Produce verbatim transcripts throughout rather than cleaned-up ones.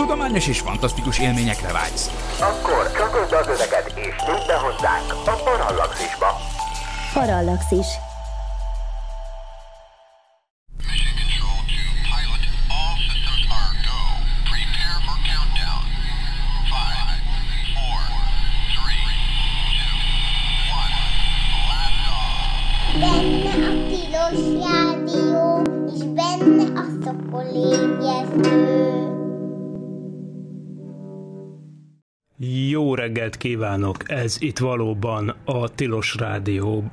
Tudományos és fantasztikus élményekre vágysz. Akkor csatold az öveget és tűnj be hozzánk a Parallaxisba. Parallaxis. Jó reggelt kívánok! Ez itt valóban a Tilos Rádió,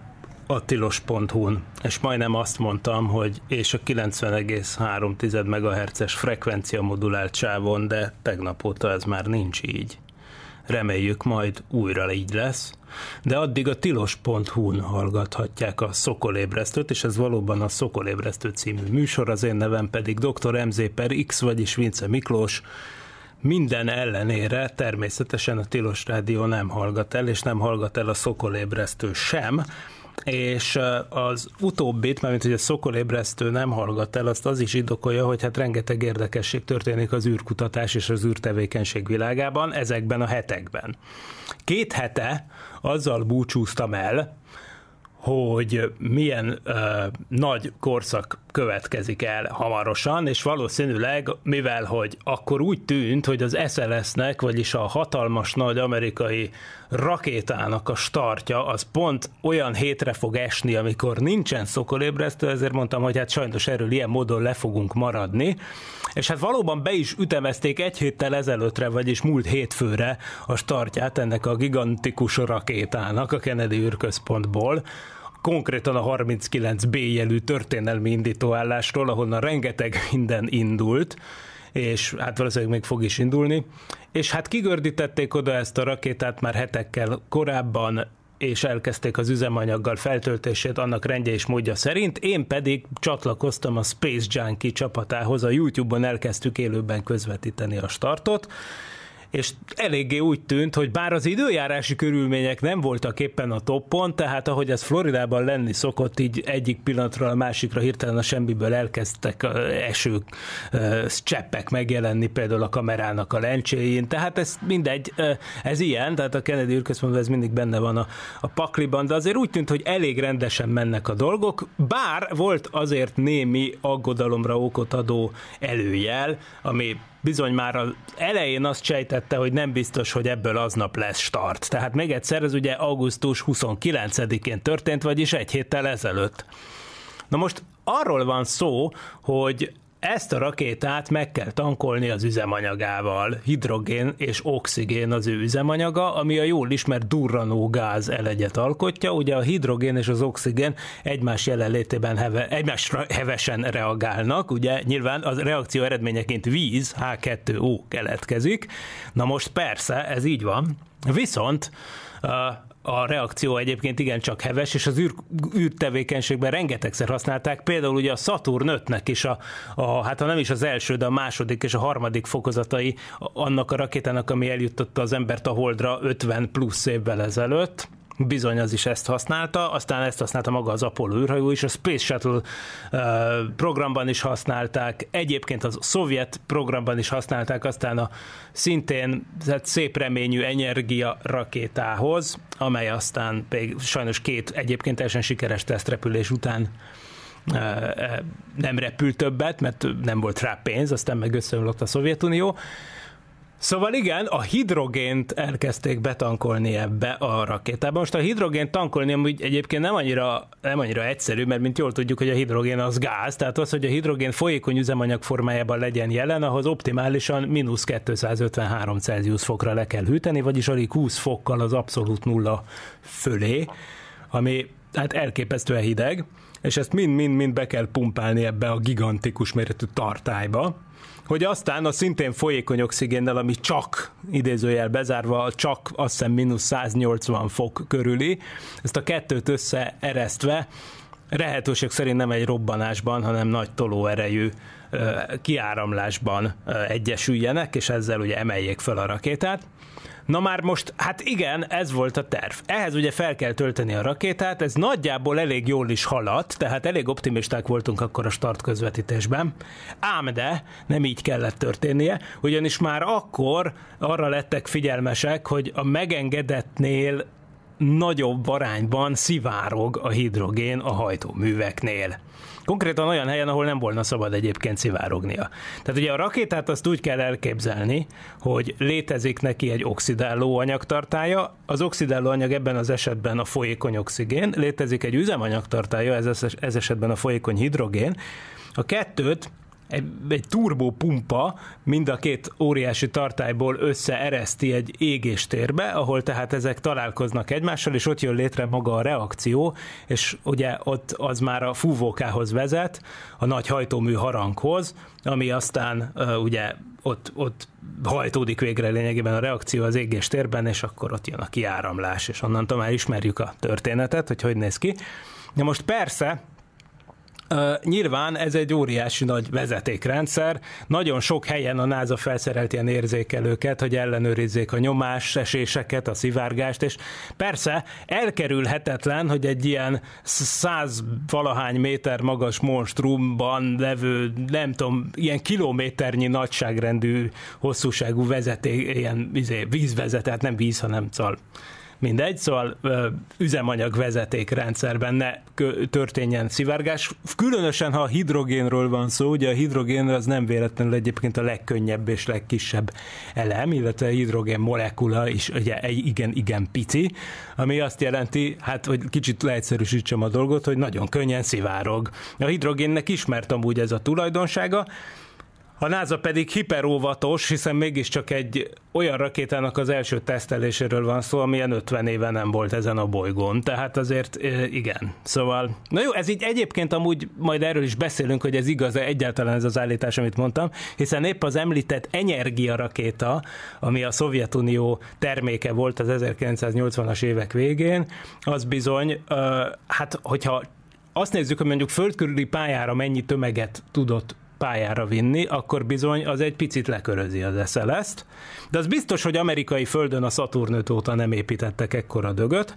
a tilos pont hu-n. És majdnem azt mondtam, hogy és a kilencven egész három tized megahertzes frekvencia modulált sávon, de tegnap óta ez már nincs így. Reméljük, majd újra így lesz. De addig a tilos pont hu-n hallgathatják a Sokolébresztőt, és ez valóban a Sokolébresztő című műsor, az én nevem pedig doktor em zé per iksz, vagyis Vince Miklós. Minden ellenére természetesen a Tilos Rádió nem hallgat el, és nem hallgat el a Sokolébresztő sem, és az utóbbit, mert mint hogy a Sokolébresztő nem hallgat el, azt az is indokolja, hogy hát rengeteg érdekesség történik az űrkutatás és az űrtevékenység világában, ezekben a hetekben. Két hete azzal búcsúztam el, hogy milyen ö, nagy korszak következik el hamarosan, és valószínűleg, mivel hogy akkor úgy tűnt, hogy az es el es-nek, vagyis a hatalmas nagy amerikai rakétának a startja, az pont olyan hétre fog esni, amikor nincsen Sokolébresztő, ezért mondtam, hogy hát sajnos erről ilyen módon le fogunk maradni, és hát valóban be is ütemezték egy héttel ezelőttre, vagyis múlt hétfőre a startját ennek a gigantikus rakétának a Kennedy űrközpontból, konkrétan a harminckilenc bé jelű történelmi indítóállásról, ahonnan rengeteg minden indult, és hát valószínűleg még fog is indulni, és hát kigördítették oda ezt a rakétát már hetekkel korábban, és elkezdték az üzemanyaggal feltöltését annak rendje és módja szerint, én pedig csatlakoztam a Space Junkie csapatához, a YouTube-on elkezdtük élőben közvetíteni a startot, és eléggé úgy tűnt, hogy bár az időjárási körülmények nem voltak éppen a toppon, tehát ahogy ez Floridában lenni szokott, így egyik pillanatra a másikra hirtelen a semmiből elkezdtek eső cseppek megjelenni például a kamerának a lencséjén, tehát ez mindegy, ez ilyen, tehát a Kennedy űrközpontban ez mindig benne van a, a pakliban, de azért úgy tűnt, hogy elég rendesen mennek a dolgok, bár volt azért némi aggodalomra okot adó előjel, ami bizony már az elején azt sejtette, hogy nem biztos, hogy ebből aznap lesz start. Tehát még egyszer, ez ugye augusztus huszonkilencedikén történt, vagyis egy héttel ezelőtt. Na most arról van szó, hogy ezt a rakétát meg kell tankolni az üzemanyagával, hidrogén és oxigén az ő üzemanyaga, ami a jól ismert durranógáz elegyet alkotja, ugye a hidrogén és az oxigén egymás jelenlétében heve, egymásra hevesen reagálnak, ugye nyilván az reakció eredményeként víz, há kettő ó keletkezik, na most persze ez így van, viszont a A reakció egyébként igencsak heves, és az űr, űrtevékenységben rengetegszer használták, például ugye a Saturn ötnek is, a, a, hát ha nem is az első, de a második és a harmadik fokozatai annak a rakétának, ami eljuttatta az embert a Holdra ötven plusz évvel ezelőtt. Bizony, az is ezt használta, aztán ezt használta maga az Apollo űrhajó is, a Space Shuttle programban is használták, egyébként a szovjet programban is használták, aztán a szintén szép reményű energia rakétához, amely aztán pedig sajnos két egyébként teljesen sikeres tesztrepülés után nem repült többet, mert nem volt rá pénz, aztán meg összeomlott a Szovjetunió. Szóval igen, a hidrogént elkezdték betankolni ebbe a rakétába. Most a hidrogént tankolni amúgy egyébként nem annyira, nem annyira egyszerű, mert mint jól tudjuk, hogy a hidrogén az gáz, tehát az, hogy a hidrogén folyékony üzemanyag formájában legyen jelen, ahhoz optimálisan mínusz kétszázötvenhárom Celsius fokra le kell hűteni, vagyis alig húsz fokkal az abszolút nulla fölé, ami hát elképesztően hideg, és ezt mind-mind-mind be kell pumpálni ebbe a gigantikus méretű tartályba, hogy aztán a szintén folyékony oxigénnel, ami csak, idézőjel bezárva, csak azt hiszem mínusz száznyolcvan fok körüli, ezt a kettőt összeeresztve, lehetőség szerint nem egy robbanásban, hanem nagy tolóerejű kiáramlásban egyesüljenek, és ezzel ugye emeljék fel a rakétát. Na már most, hát igen, ez volt a terv. Ehhez ugye fel kell tölteni a rakétát, ez nagyjából elég jól is haladt, tehát elég optimisták voltunk akkor a start közvetítésben. Ám de nem így kellett történnie, ugyanis már akkor arra lettek figyelmesek, hogy a megengedettnél nagyobb arányban szivárog a hidrogén a hajtóműveknél. Konkrétan olyan helyen, ahol nem volna szabad egyébként szivárognia. Tehát ugye a rakétát azt úgy kell elképzelni, hogy létezik neki egy oxidáló anyagtartálya, az oxidáló anyag ebben az esetben a folyékony oxigén, létezik egy üzemanyagtartálya, ez esetben a folyékony hidrogén, a kettőt Egy, egy turbópumpa mind a két óriási tartályból összeereszti egy égéstérbe, ahol tehát ezek találkoznak egymással, és ott jön létre maga a reakció, és ugye ott az már a fúvókához vezet, a nagy hajtómű haranghoz, ami aztán uh, ugye ott, ott hajtódik végre lényegében a reakció az égéstérben, és akkor ott jön a kiáramlás, és onnantól már ismerjük a történetet, hogy hogy néz ki. De most persze, Uh, nyilván ez egy óriási nagy vezetékrendszer, nagyon sok helyen a NASA felszerelt ilyen érzékelőket, hogy ellenőrizzék a nyomás, eséseket, a szivárgást, és persze elkerülhetetlen, hogy egy ilyen száz valahány méter magas monstrumban levő, nem tudom, ilyen kilométernyi nagyságrendű, hosszúságú vezeték, ilyen izé, vízvezetet, nem víz, hanem szal. Mindegy, szóval üzemanyagvezetékrendszerben ne történjen szivárgás, különösen ha a hidrogénről van szó, ugye a hidrogén az nem véletlenül egyébként a legkönnyebb és legkisebb elem, illetve a hidrogén molekula is ugye igen, igen pici, ami azt jelenti, hát hogy kicsit leegyszerűsítsem a dolgot, hogy nagyon könnyen szivárog. A hidrogénnek ismert amúgy ez a tulajdonsága, a NASA pedig hiperóvatos, hiszen mégiscsak egy olyan rakétának az első teszteléséről van szó, amilyen ötven éve nem volt ezen a bolygón. Tehát azért igen. Szóval, na jó, ez így egyébként amúgy majd erről is beszélünk, hogy ez igaz-e egyáltalán ez az állítás, amit mondtam, hiszen épp az említett energia rakéta, ami a Szovjetunió terméke volt az ezerkilencszáznyolcvanas évek végén, az bizony, hát hogyha azt nézzük, hogy mondjuk földkörüli pályára mennyi tömeget tudott pályára vinni, akkor bizony az egy picit lekörözi az es el es-t. De az biztos, hogy amerikai földön a Saturn öt óta nem építettek ekkora dögöt,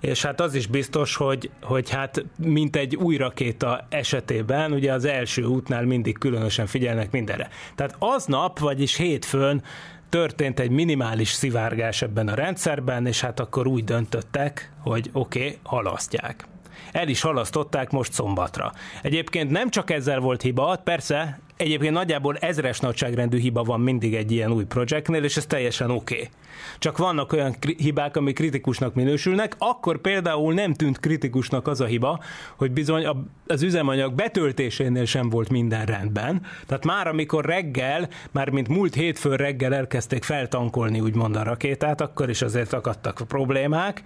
és hát az is biztos, hogy, hogy hát mint egy új rakéta esetében, ugye az első útnál mindig különösen figyelnek mindenre. Tehát aznap, vagyis hétfőn történt egy minimális szivárgás ebben a rendszerben, és hát akkor úgy döntöttek, hogy oké, okay, halasztják. El is halasztották most szombatra. Egyébként nem csak ezzel volt hiba, persze, egyébként nagyjából ezres nagyságrendű hiba van mindig egy ilyen új projektnél, és ez teljesen oké. Okay. Csak vannak olyan hibák, ami kritikusnak minősülnek, akkor például nem tűnt kritikusnak az a hiba, hogy bizony a, az üzemanyag betöltésénél sem volt minden rendben. Tehát már amikor reggel, már mint múlt hétfőn reggel elkezdték feltankolni úgymond a rakétát, akkor is azért akadtak problémák.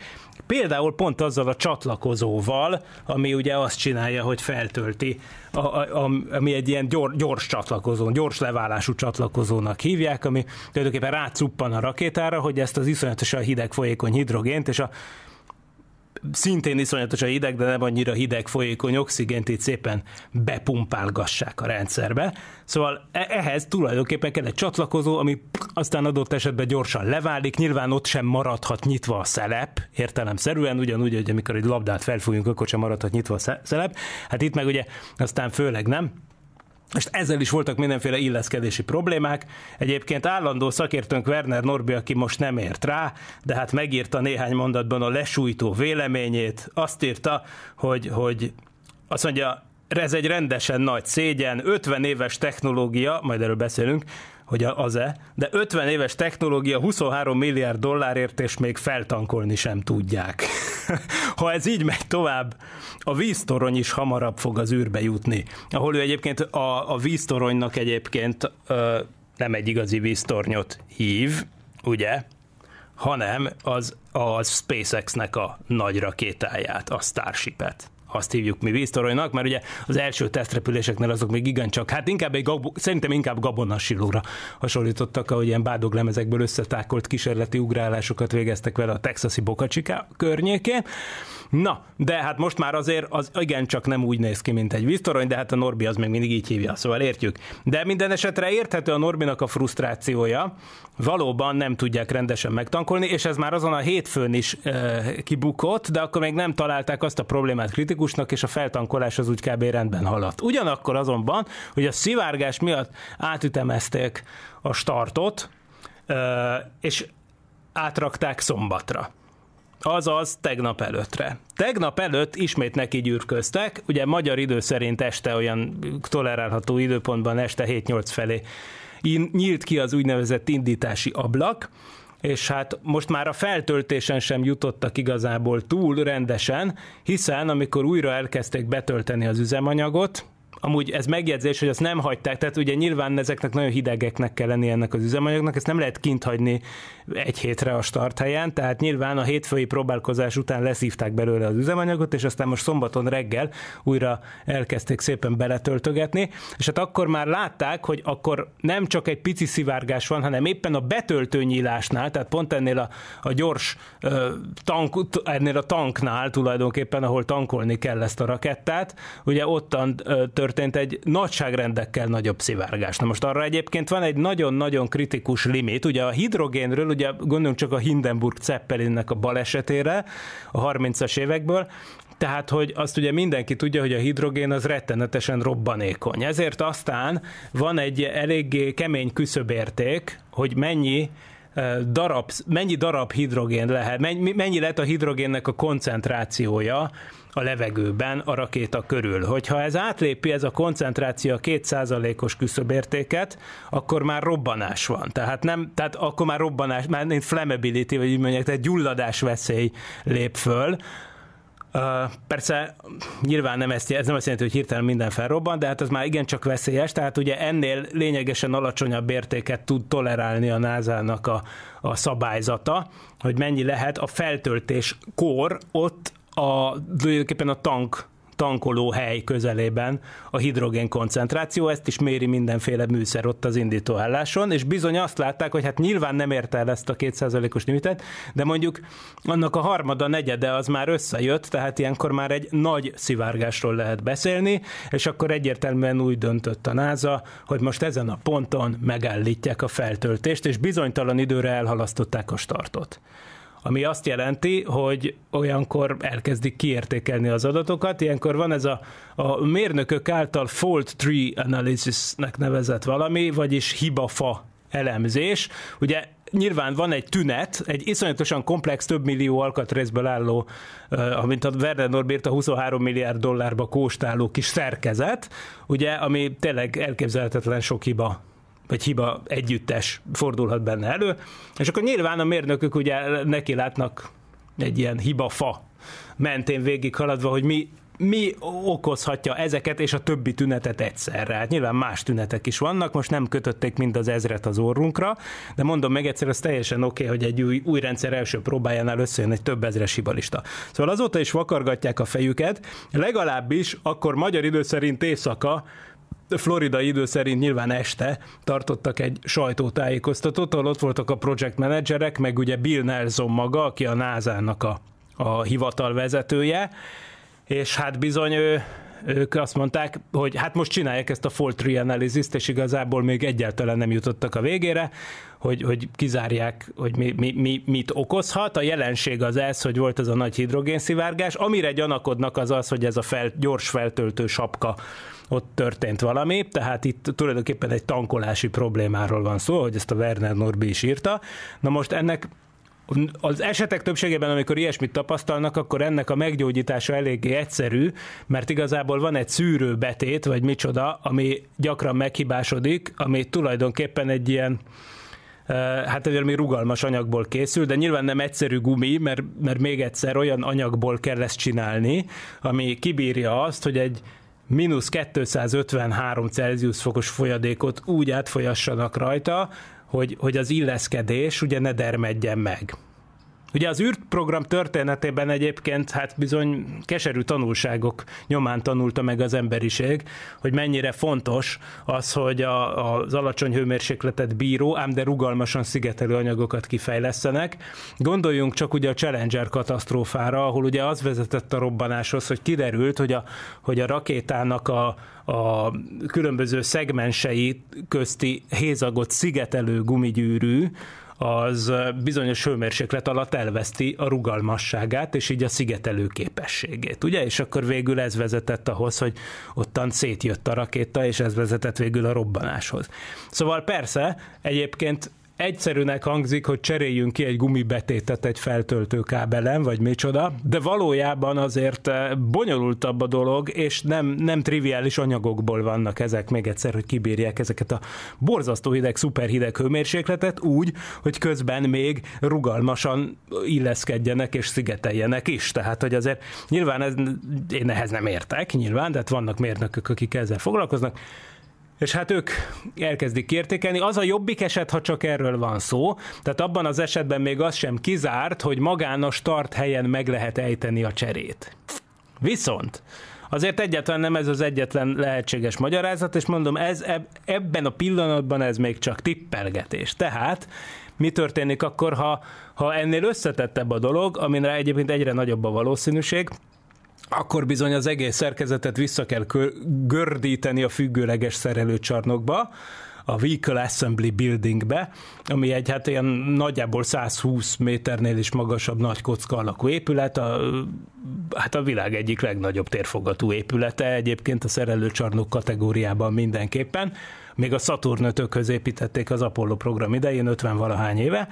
Például pont azzal a csatlakozóval, ami ugye azt csinálja, hogy feltölti, a, a, ami egy ilyen gyor, gyors csatlakozón, gyors leválású csatlakozónak hívják, ami tulajdonképpen rácuppan a rakétára, hogy ezt az iszonyatosan hideg folyékony hidrogént, és a szintén iszonyatosan hideg, de nem annyira hideg folyékony oxigént itt szépen bepumpálgassák a rendszerbe. Szóval ehhez tulajdonképpen kell egy csatlakozó, ami aztán adott esetben gyorsan leválik, nyilván ott sem maradhat nyitva a szelep, értelemszerűen, ugyanúgy, hogy amikor egy labdát felfújunk, akkor sem maradhat nyitva a szelep. Hát itt meg ugye aztán főleg nem. És ezzel is voltak mindenféle illeszkedési problémák. Egyébként állandó szakértőnk Werner Norbi, aki most nem ért rá, de hát megírta néhány mondatban a lesújtó véleményét. Azt írta, hogy, hogy azt mondja, ez egy rendesen nagy szégyen, ötven éves technológia, majd erről beszélünk, hogy az-e, de ötven éves technológia huszonhárom milliárd dollárért, és még feltankolni sem tudják. Ha ez így megy tovább, a víztorony is hamarabb fog az űrbe jutni, ahol ő egyébként a, a víztoronynak egyébként ö, nem egy igazi víztornyot hív, ugye, hanem az a SpaceX-nek a nagy rakétáját, a Starship-et, azt hívjuk mi víztoronynak, mert ugye az első tesztrepüléseknél azok még igencsak, hát inkább egy gab, szerintem inkább gabonasilóra hasonlítottak, ahogy ilyen bádoglemezekből összetákolt kísérleti ugrálásokat végeztek vele a texasi Boca Chica környékén. Na, de hát most már azért az igencsak nem úgy néz ki, mint egy víztorony, de hát a Norbi az még mindig így hívja, szóval értjük. De minden esetre érthető a Norbinak a frusztrációja, valóban nem tudják rendesen megtankolni, és ez már azon a hétfőn is e, kibukott, de akkor még nem találták azt a problémát kritikusnak, és a feltankolás az úgy kb. Rendben haladt. Ugyanakkor azonban, hogy a szivárgás miatt átütemezték a startot, e, és átrakták szombatra. Azaz tegnap előttre. Tegnap előtt ismét neki gyűrköztek, ugye magyar idő szerint este olyan tolerálható időpontban este hét nyolc felé nyílt ki az úgynevezett indítási ablak, és hát most már a feltöltésen sem jutottak igazából túl rendesen, hiszen amikor újra elkezdték betölteni az üzemanyagot, amúgy ez megjegyzés, hogy azt nem hagyták, tehát ugye nyilván ezeknek nagyon hidegeknek kell lenni ennek az üzemanyagnak, ezt nem lehet kint hagyni egy hétre a starthelyen, tehát nyilván a hétfői próbálkozás után leszívták belőle az üzemanyagot, és aztán most szombaton reggel újra elkezdték szépen beletöltögetni, és hát akkor már látták, hogy akkor nem csak egy pici szivárgás van, hanem éppen a betöltőnyílásnál, tehát pont ennél a, a gyors tank, ennél a tanknál tulajdonképpen, ahol tankolni kell ezt a rakettát, ugye ottan tört történt egy nagyságrendekkel nagyobb szivárgás. Na most arra egyébként van egy nagyon-nagyon kritikus limit. Ugye a hidrogénről, ugye gondoljunk csak a Hindenburg-Zeppelinnek a balesetére a harmincas évekből, tehát, hogy azt ugye mindenki tudja, hogy a hidrogén az rettenetesen robbanékony. Ezért aztán van egy eléggé kemény küszöbérték, hogy mennyi darab, mennyi darab hidrogén lehet, mennyi lehet a hidrogénnek a koncentrációja a levegőben a rakéta körül. Hogyha ez átlépi, ez a koncentráció a két százalékos küszöbértéket, akkor már robbanás van. Tehát, nem, tehát akkor már robbanás, már flammability, vagy így mondják, tehát gyulladás veszély lép föl. Uh, persze nyilván nem ezt, ez nem azt jelenti, hogy hirtelen minden felrobban, de hát ez már igencsak veszélyes, tehát ugye ennél lényegesen alacsonyabb értéket tud tolerálni a nászának a, a szabályzata, hogy mennyi lehet a feltöltéskor ott a, tulajdonképpen a tank, tankoló hely közelében a hidrogén koncentráció, ezt is méri mindenféle műszer ott az indítóálláson, és bizony azt látták, hogy hát nyilván nem érte el ezt a kétszázalékos limitet, de mondjuk annak a harmada, negyede az már összejött, tehát ilyenkor már egy nagy szivárgásról lehet beszélni, és akkor egyértelműen úgy döntött a NASA, hogy most ezen a ponton megállítják a feltöltést, és bizonytalan időre elhalasztották a startot. Ami azt jelenti, hogy olyankor elkezdik kiértékelni az adatokat, ilyenkor van ez a, a mérnökök által fault tree analysisnek nevezett valami, vagyis hibafa elemzés. Ugye nyilván van egy tünet, egy iszonyatosan komplex, több millió alkatrészből álló, amint a Werner Norbi írt, a huszonhárom milliárd dollárba kóstáló kis szerkezet, ugye, ami tényleg elképzelhetetlen sok hiba vagy hiba együttes fordulhat benne elő, és akkor nyilván a mérnökök ugye neki látnak egy ilyen hibafa mentén végig haladva, hogy mi, mi okozhatja ezeket és a többi tünetet egyszerre. Hát nyilván más tünetek is vannak, most nem kötötték mind az ezret az orrunkra, de mondom meg egyszer, az teljesen oké, okay, hogy egy új, új rendszer első próbájánál összejön egy több ezres hibalista. Szóval azóta is vakargatják a fejüket, legalábbis akkor magyar idő szerint éjszaka, floridai idő szerint nyilván este tartottak egy sajtótájékoztatót, ahol ott voltak a project managerek, meg ugye Bill Nelson maga, aki a nászának a, a hivatal vezetője, és hát bizony ő, ők azt mondták, hogy hát most csinálják ezt a fault tree analysis-t, és igazából még egyáltalán nem jutottak a végére, hogy, hogy kizárják, hogy mi, mi, mi, mit okozhat. A jelenség az ez, hogy volt ez a nagy hidrogénszivárgás, amire gyanakodnak az az, hogy ez a fel, gyors feltöltő sapka ott történt valami, tehát itt tulajdonképpen egy tankolási problémáról van szó, hogy ezt a Werner Norbi is írta. Na most ennek az esetek többségében, amikor ilyesmit tapasztalnak, akkor ennek a meggyógyítása eléggé egyszerű, mert igazából van egy szűrőbetét, vagy micsoda, ami gyakran meghibásodik, ami tulajdonképpen egy ilyen, hát egy valami rugalmas anyagból készül, de nyilván nem egyszerű gumi, mert, mert még egyszer olyan anyagból kell ezt csinálni, ami kibírja azt, hogy egy mínusz kétszázötvenhárom Celsius fokos folyadékot úgy átfolyassanak rajta, hogy, hogy az illeszkedés ugye ne dermedjen meg. Ugye az űrprogram történetében egyébként hát bizony keserű tanulságok nyomán tanulta meg az emberiség, hogy mennyire fontos az, hogy a, az alacsony hőmérsékletet bíró, ám de rugalmasan szigetelő anyagokat kifejlesztenek. Gondoljunk csak ugye a Challenger katasztrófára, ahol ugye az vezetett a robbanáshoz, hogy kiderült, hogy a, hogy a rakétának a, a különböző szegmensei közti hézagot szigetelő gumigyűrű, az bizonyos hőmérséklet alatt elveszti a rugalmasságát, és így a szigetelő képességét, ugye? És akkor végül ez vezetett ahhoz, hogy ottan szétjött a rakéta, és ez vezetett végül a robbanáshoz. Szóval persze, egyébként egyszerűnek hangzik, hogy cseréljünk ki egy gumibetétet egy feltöltőkábelen, vagy micsoda, de valójában azért bonyolultabb a dolog, és nem, nem triviális anyagokból vannak ezek, még egyszer, hogy kibírják ezeket a borzasztó hideg, szuperhideg hőmérsékletet úgy, hogy közben még rugalmasan illeszkedjenek és szigeteljenek is. Tehát, hogy azért nyilván ez, én ehhez nem értek, nyilván, de vannak mérnökök, akik ezzel foglalkoznak, és hát ők elkezdik kiértékelni. Az a jobbik eset, ha csak erről van szó, tehát abban az esetben még az sem kizárt, hogy magán a start helyen meg lehet ejteni a cserét. Viszont azért egyáltalán nem ez az egyetlen lehetséges magyarázat, és mondom, ez ebben a pillanatban ez még csak tippelgetés. Tehát mi történik akkor, ha, ha ennél összetettebb a dolog, amire egyébként egyre nagyobb a valószínűség, akkor bizony az egész szerkezetet vissza kell gördíteni a függőleges szerelőcsarnokba, a Vehicle Assembly Buildingbe, ami egy hát ilyen nagyjából száz húsz méternél is magasabb nagy kocka alakú épület, a, hát a világ egyik legnagyobb térfogatú épülete, egyébként a szerelőcsarnok kategóriában mindenképpen, még a Saturn ötökhöz építették az Apollo program idején ötven valahány éve.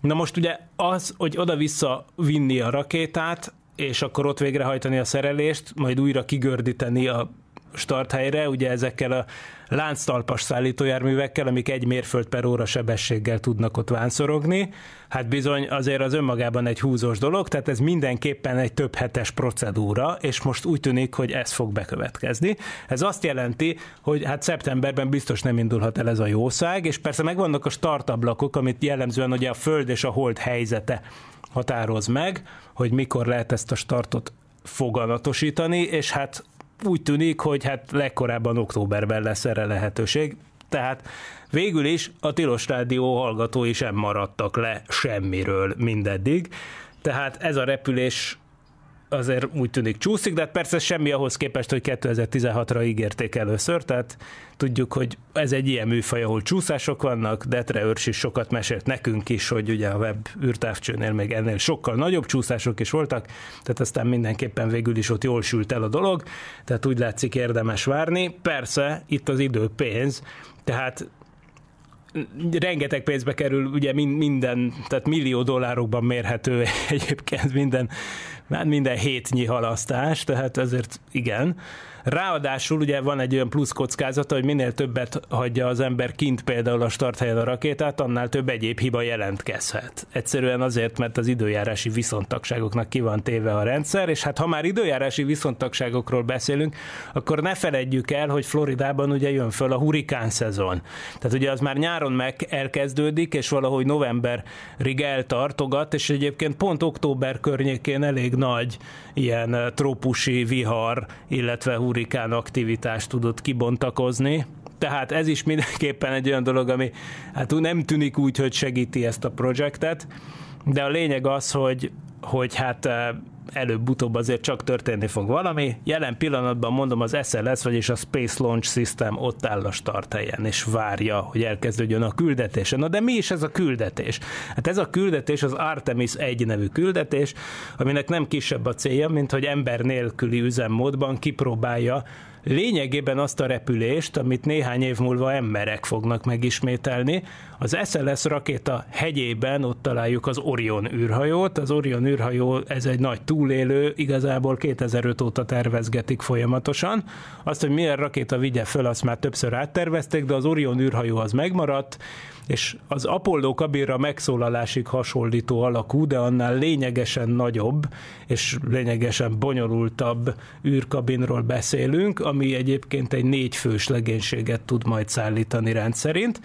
Na most ugye az, hogy oda-vissza vinni a rakétát, és akkor ott végrehajtani a szerelést, majd újra kigördíteni a starthelyre, ugye ezekkel a lánctalpas szállítójárművekkel, amik egy mérföld per óra sebességgel tudnak ott vánszorogni, hát bizony azért az önmagában egy húzós dolog, tehát ez mindenképpen egy több hetes procedúra, és most úgy tűnik, hogy ez fog bekövetkezni. Ez azt jelenti, hogy hát szeptemberben biztos nem indulhat el ez a jószág, és persze megvannak a startablakok, amit jellemzően ugye a Föld és a Hold helyzete határoz meg, hogy mikor lehet ezt a startot foganatosítani, és hát úgy tűnik, hogy hát legkorábban októberben lesz erre lehetőség, tehát végül is a Tilos Rádió hallgatói sem maradtak le semmiről mindeddig, tehát ez a repülés azért úgy tűnik csúszik, de hát persze semmi ahhoz képest, hogy kétezer-tizenhatra ígérték először, tehát tudjuk, hogy ez egy ilyen műfaj, ahol csúszások vannak, Detre-Örs is sokat mesélt nekünk is, hogy ugye a web űrtávcsőnél még ennél sokkal nagyobb csúszások is voltak, tehát aztán mindenképpen végül is ott jól sült el a dolog, tehát úgy látszik érdemes várni. Persze itt az idő pénz, tehát rengeteg pénzbe kerül, ugye minden, tehát millió dollárokban mérhető egyébként minden, minden hétnyi halasztás, tehát ezért igen. Ráadásul ugye van egy olyan plusz kockázata, hogy minél többet hagyja az ember kint például a starthelyen a rakétát, annál több egyéb hiba jelentkezhet. Egyszerűen azért, mert az időjárási viszontagságoknak ki van téve a rendszer, és hát ha már időjárási viszontagságokról beszélünk, akkor ne feledjük el, hogy Floridában ugye jön föl a hurikán szezon. Tehát ugye az már nyáron meg elkezdődik, és valahogy novemberig eltartogat, és egyébként pont október környékén elég nagy ilyen trópusi vihar, illetve hurikán aktivitást tudott kibontakozni. Tehát ez is mindenképpen egy olyan dolog, ami hát nem tűnik úgy, hogy segíti ezt a projektet, de a lényeg az, hogy, hogy hát előbb-utóbb azért csak történni fog valami. Jelen pillanatban mondom, az S L S, vagyis a Space Launch System ott áll a starthelyen, és várja, hogy elkezdődjön a küldetés. Na de mi is ez a küldetés? Hát ez a küldetés az Artemis egy nevű küldetés, aminek nem kisebb a célja, mint hogy ember nélküli üzemmódban kipróbálja lényegében azt a repülést, amit néhány év múlva emberek fognak megismételni. Az S L S rakéta hegyében ott találjuk az Orion űrhajót. Az Orion űrhajó, ez egy nagy túlélő, igazából kétezer-öt óta tervezgetik folyamatosan. Azt, hogy milyen rakéta vigye föl, azt már többször áttervezték, de az Orion űrhajó az megmaradt, és az Apollo kabinra megszólalásig hasonlító alakú, de annál lényegesen nagyobb és lényegesen bonyolultabb űrkabinról beszélünk, ami egyébként egy négyfős legénységet tud majd szállítani rendszerint.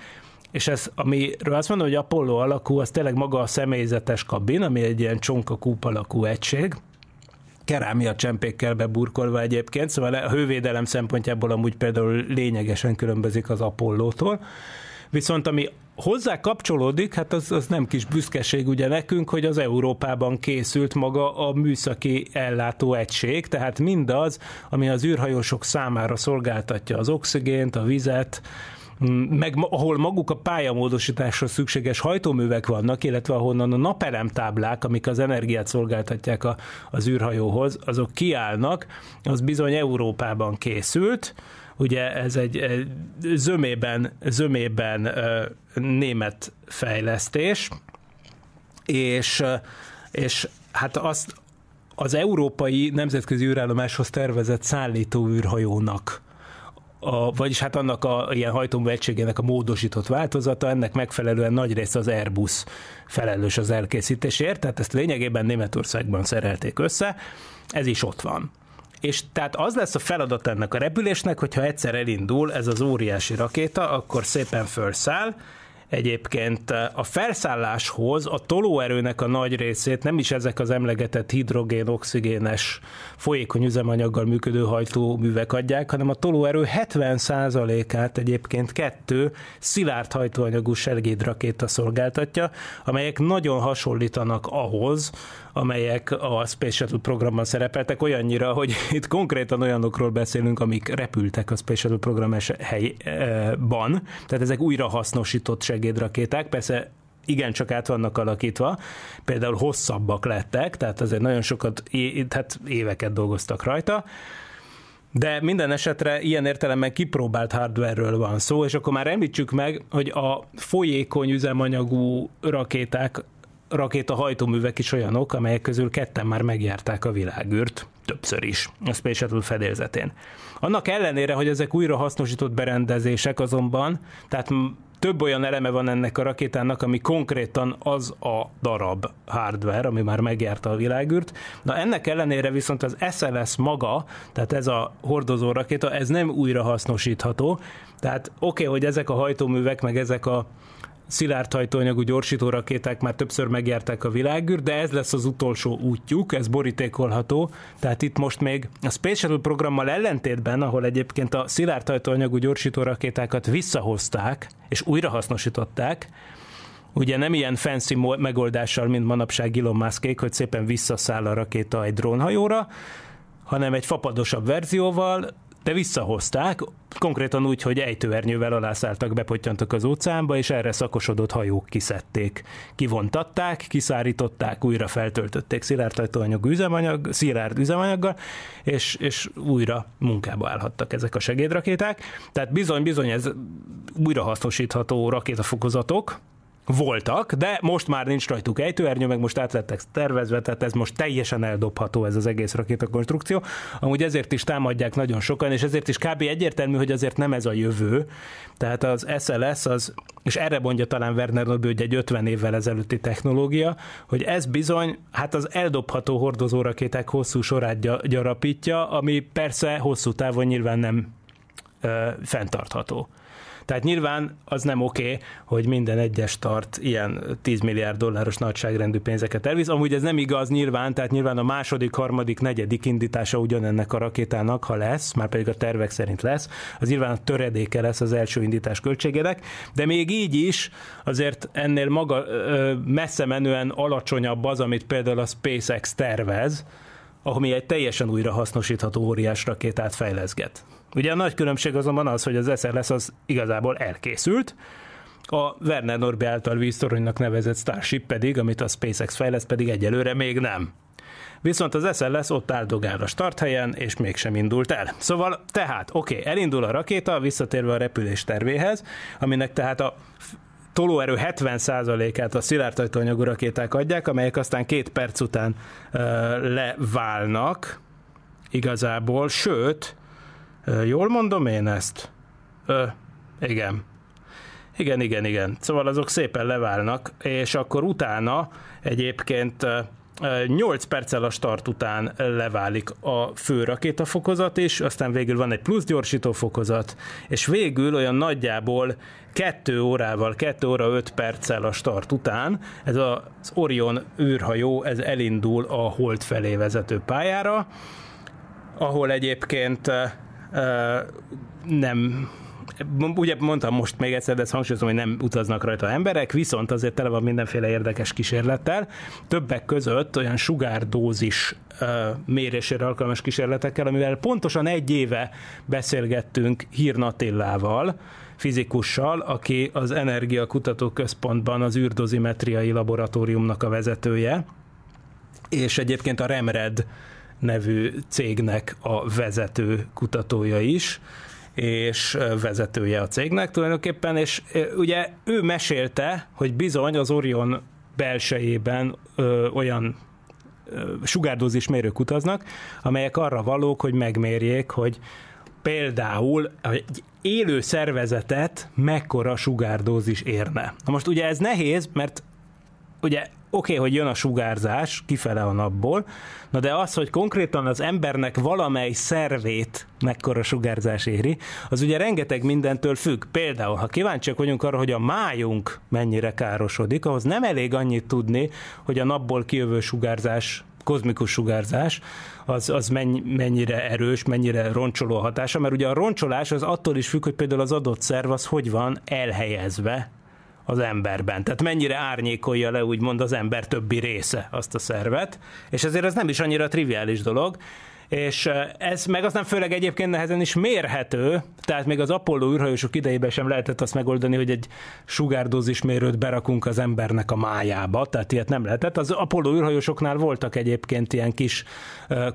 és ez, amiről azt mondom, hogy Apollo alakú, az tényleg maga a személyzetes kabin, ami egy ilyen csonkakúp alakú egység, kerámia csempékkel beburkolva egyébként, szóval a hővédelem szempontjából amúgy például lényegesen különbözik az Apollótól, viszont ami hozzá kapcsolódik, hát az, az nem kis büszkeség ugye nekünk, hogy az Európában készült maga a műszaki ellátó egység, tehát mindaz, ami az űrhajósok számára szolgáltatja az oxigént, a vizet, meg ahol maguk a pályamódosításra szükséges hajtóművek vannak, illetve ahonnan a napelemtáblák, amik az energiát szolgáltatják a, az űrhajóhoz, azok kiállnak, az bizony Európában készült. Ugye ez egy, egy zömében, zömében ö, német fejlesztés, és, és hát azt az európai nemzetközi űrállomáshoz tervezett szállító űrhajónak, A, vagyis hát annak a ilyen hajtómű egységének a módosított változata, ennek megfelelően nagy része az Airbus felelős az elkészítésért, tehát ezt lényegében Németországban szerelték össze, ez is ott van. És tehát az lesz a feladat ennek a repülésnek, hogyha egyszer elindul ez az óriási rakéta, akkor szépen fölszáll. Egyébként a felszálláshoz a tolóerőnek a nagy részét nem is ezek az emlegetett hidrogén-oxigénes folyékony üzemanyaggal működő hajtóművek adják, hanem a tolóerő hetven százalékát egyébként kettő szilárd hajtóanyagú segédrakéta szolgáltatja, amelyek nagyon hasonlítanak ahhoz, amelyek a Space Shuttle programban szerepeltek, olyannyira, hogy itt konkrétan olyanokról beszélünk, amik repültek a Space Shuttle program helyban, tehát ezek újrahasznosított segédrakéták, persze igencsak át vannak alakítva, például hosszabbak lettek, tehát azért nagyon sokat, hát éveket dolgoztak rajta, de minden esetre ilyen értelemben kipróbált hardware-ről van szó, és akkor már említsük meg, hogy a folyékony üzemanyagú rakéták, rakétahajtóművek is olyanok, amelyek közül ketten már megjárták a világűrt, többször is, a Space Shuttle fedélzetén. Annak ellenére, hogy ezek újra hasznosított berendezések azonban, tehát több olyan eleme van ennek a rakétának, ami konkrétan az a darab hardware, ami már megjárta a világűrt. Na ennek ellenére viszont az es el es maga, tehát ez a hordozó rakéta, ez nem újrahasznosítható. Tehát oké, okay, hogy ezek a hajtóművek, meg ezek a szilárd hajtóanyagú gyorsító rakéták már többször megjárták a világűrt, de ez lesz az utolsó útjuk, ez borítékolható. Tehát itt most még a Space Shuttle programmal ellentétben, ahol egyébként a szilárd hajtóanyagú gyorsító rakétákat visszahozták és újrahasznosították, ugye nem ilyen fancy megoldással, mint manapság Elon Muskék, hogy szépen visszaszáll a rakéta egy drónhajóra, hanem egy fapadosabb verzióval, de visszahozták, konkrétan úgy, hogy ejtőernyővel alászálltak, bepottyantak az óceánba, és erre szakosodott hajók kiszedték. Kivontatták, kiszárították, újra feltöltötték szilárd hajtóanyagú üzemanyag, szilárd üzemanyaggal, és, és újra munkába állhattak ezek a segédrakéták. Tehát bizony-bizony ez újrahasznosítható rakétafokozatok voltak, de most már nincs rajtuk ejtőernyő, meg most át lettek tervezve, tehát ez most teljesen eldobható ez az egész rakétakonstrukció. Amúgy ezért is támadják nagyon sokan, és ezért is kb. Egyértelmű, hogy azért nem ez a jövő. Tehát az es el es az, és erre mondja talán Werner Norbi, hogy egy ötven évvel ezelőtti technológia, hogy ez bizony, hát az eldobható hordozó rakéták hosszú sorát gyarapítja, ami persze hosszú távon nyilván nem ö, fenntartható. Tehát nyilván az nem oké, okay, hogy minden egyes tart ilyen tíz milliárd dolláros nagyságrendű pénzeket elvisz. Amúgy ez nem igaz nyilván, tehát nyilván a második, harmadik, negyedik indítása ugyanennek a rakétának, ha lesz, már pedig a tervek szerint lesz, az nyilván a töredéke lesz az első indítás költségének, de még így is azért ennél maga messze menően alacsonyabb az, amit például a SpaceX tervez, ami egy teljesen újrahasznosítható óriás rakétát fejleszget. Ugye a nagy különbség azonban az, hogy az es el es az igazából elkészült, a Werner Norbi által víztoronynak nevezett Starship pedig, amit a SpaceX fejleszt, pedig egyelőre még nem. Viszont az es el es ott áldogál a starthelyen, és mégsem indult el. Szóval tehát, oké, okay, elindul a rakéta, visszatérve a repülés tervéhez, aminek tehát a tolóerő hetven százalékát a szilárd hajtóanyagú rakéták adják, amelyek aztán két perc után uh, leválnak igazából, sőt, uh, jól mondom én ezt? Uh, igen. Igen, igen, igen. Szóval azok szépen leválnak, és akkor utána egyébként uh, nyolc perccel a start után leválik a fő rakétafokozat is, aztán végül van egy plusz gyorsító fokozat, és végül olyan nagyjából kettő órával, kettő óra öt perccel a start után ez az Orion űrhajó ez elindul a Hold felé vezető pályára, ahol egyébként nem... Ugye mondtam most még egyszer, de ezt hangsúlyozom, hogy nem utaznak rajta emberek, viszont azért tele van mindenféle érdekes kísérlettel, többek között olyan sugárdózis mérésére alkalmas kísérletekkel, amivel pontosan egy éve beszélgettünk Hirn Attilával, fizikussal, aki az Energia Kutató Központban az űrdozimetriai laboratóriumnak a vezetője, és egyébként a Remred nevű cégnek a vezető kutatója is, és vezetője a cégnek tulajdonképpen, és ugye ő mesélte, hogy bizony az Orion belsejében ö, olyan ö, sugárdózismérők utaznak, amelyek arra valók, hogy megmérjék, hogy például egy élő szervezetet mekkora sugárdózis érne. Na most ugye ez nehéz, mert ugye oké, okay, hogy jön a sugárzás kifele a napból, na de az, hogy konkrétan az embernek valamely szervét mekkora sugárzás éri, az ugye rengeteg mindentől függ. Például, ha kíváncsiak vagyunk arra, hogy a májunk mennyire károsodik, ahhoz nem elég annyit tudni, hogy a napból kijövő sugárzás, kozmikus sugárzás, az, az mennyire erős, mennyire roncsoló hatása, mert ugye a roncsolás az attól is függ, hogy például az adott szerv az hogy van elhelyezve az emberben. Tehát mennyire árnyékolja le úgymond az ember többi része azt a szervet, és ezért ez nem is annyira triviális dolog, és ez meg aztán főleg egyébként nehezen is mérhető, tehát még az Apollo űrhajósok idejében sem lehetett azt megoldani, hogy egy sugárdózismérőt berakunk az embernek a májába, tehát ilyet nem lehetett. Az Apollo űrhajósoknál voltak egyébként ilyen kis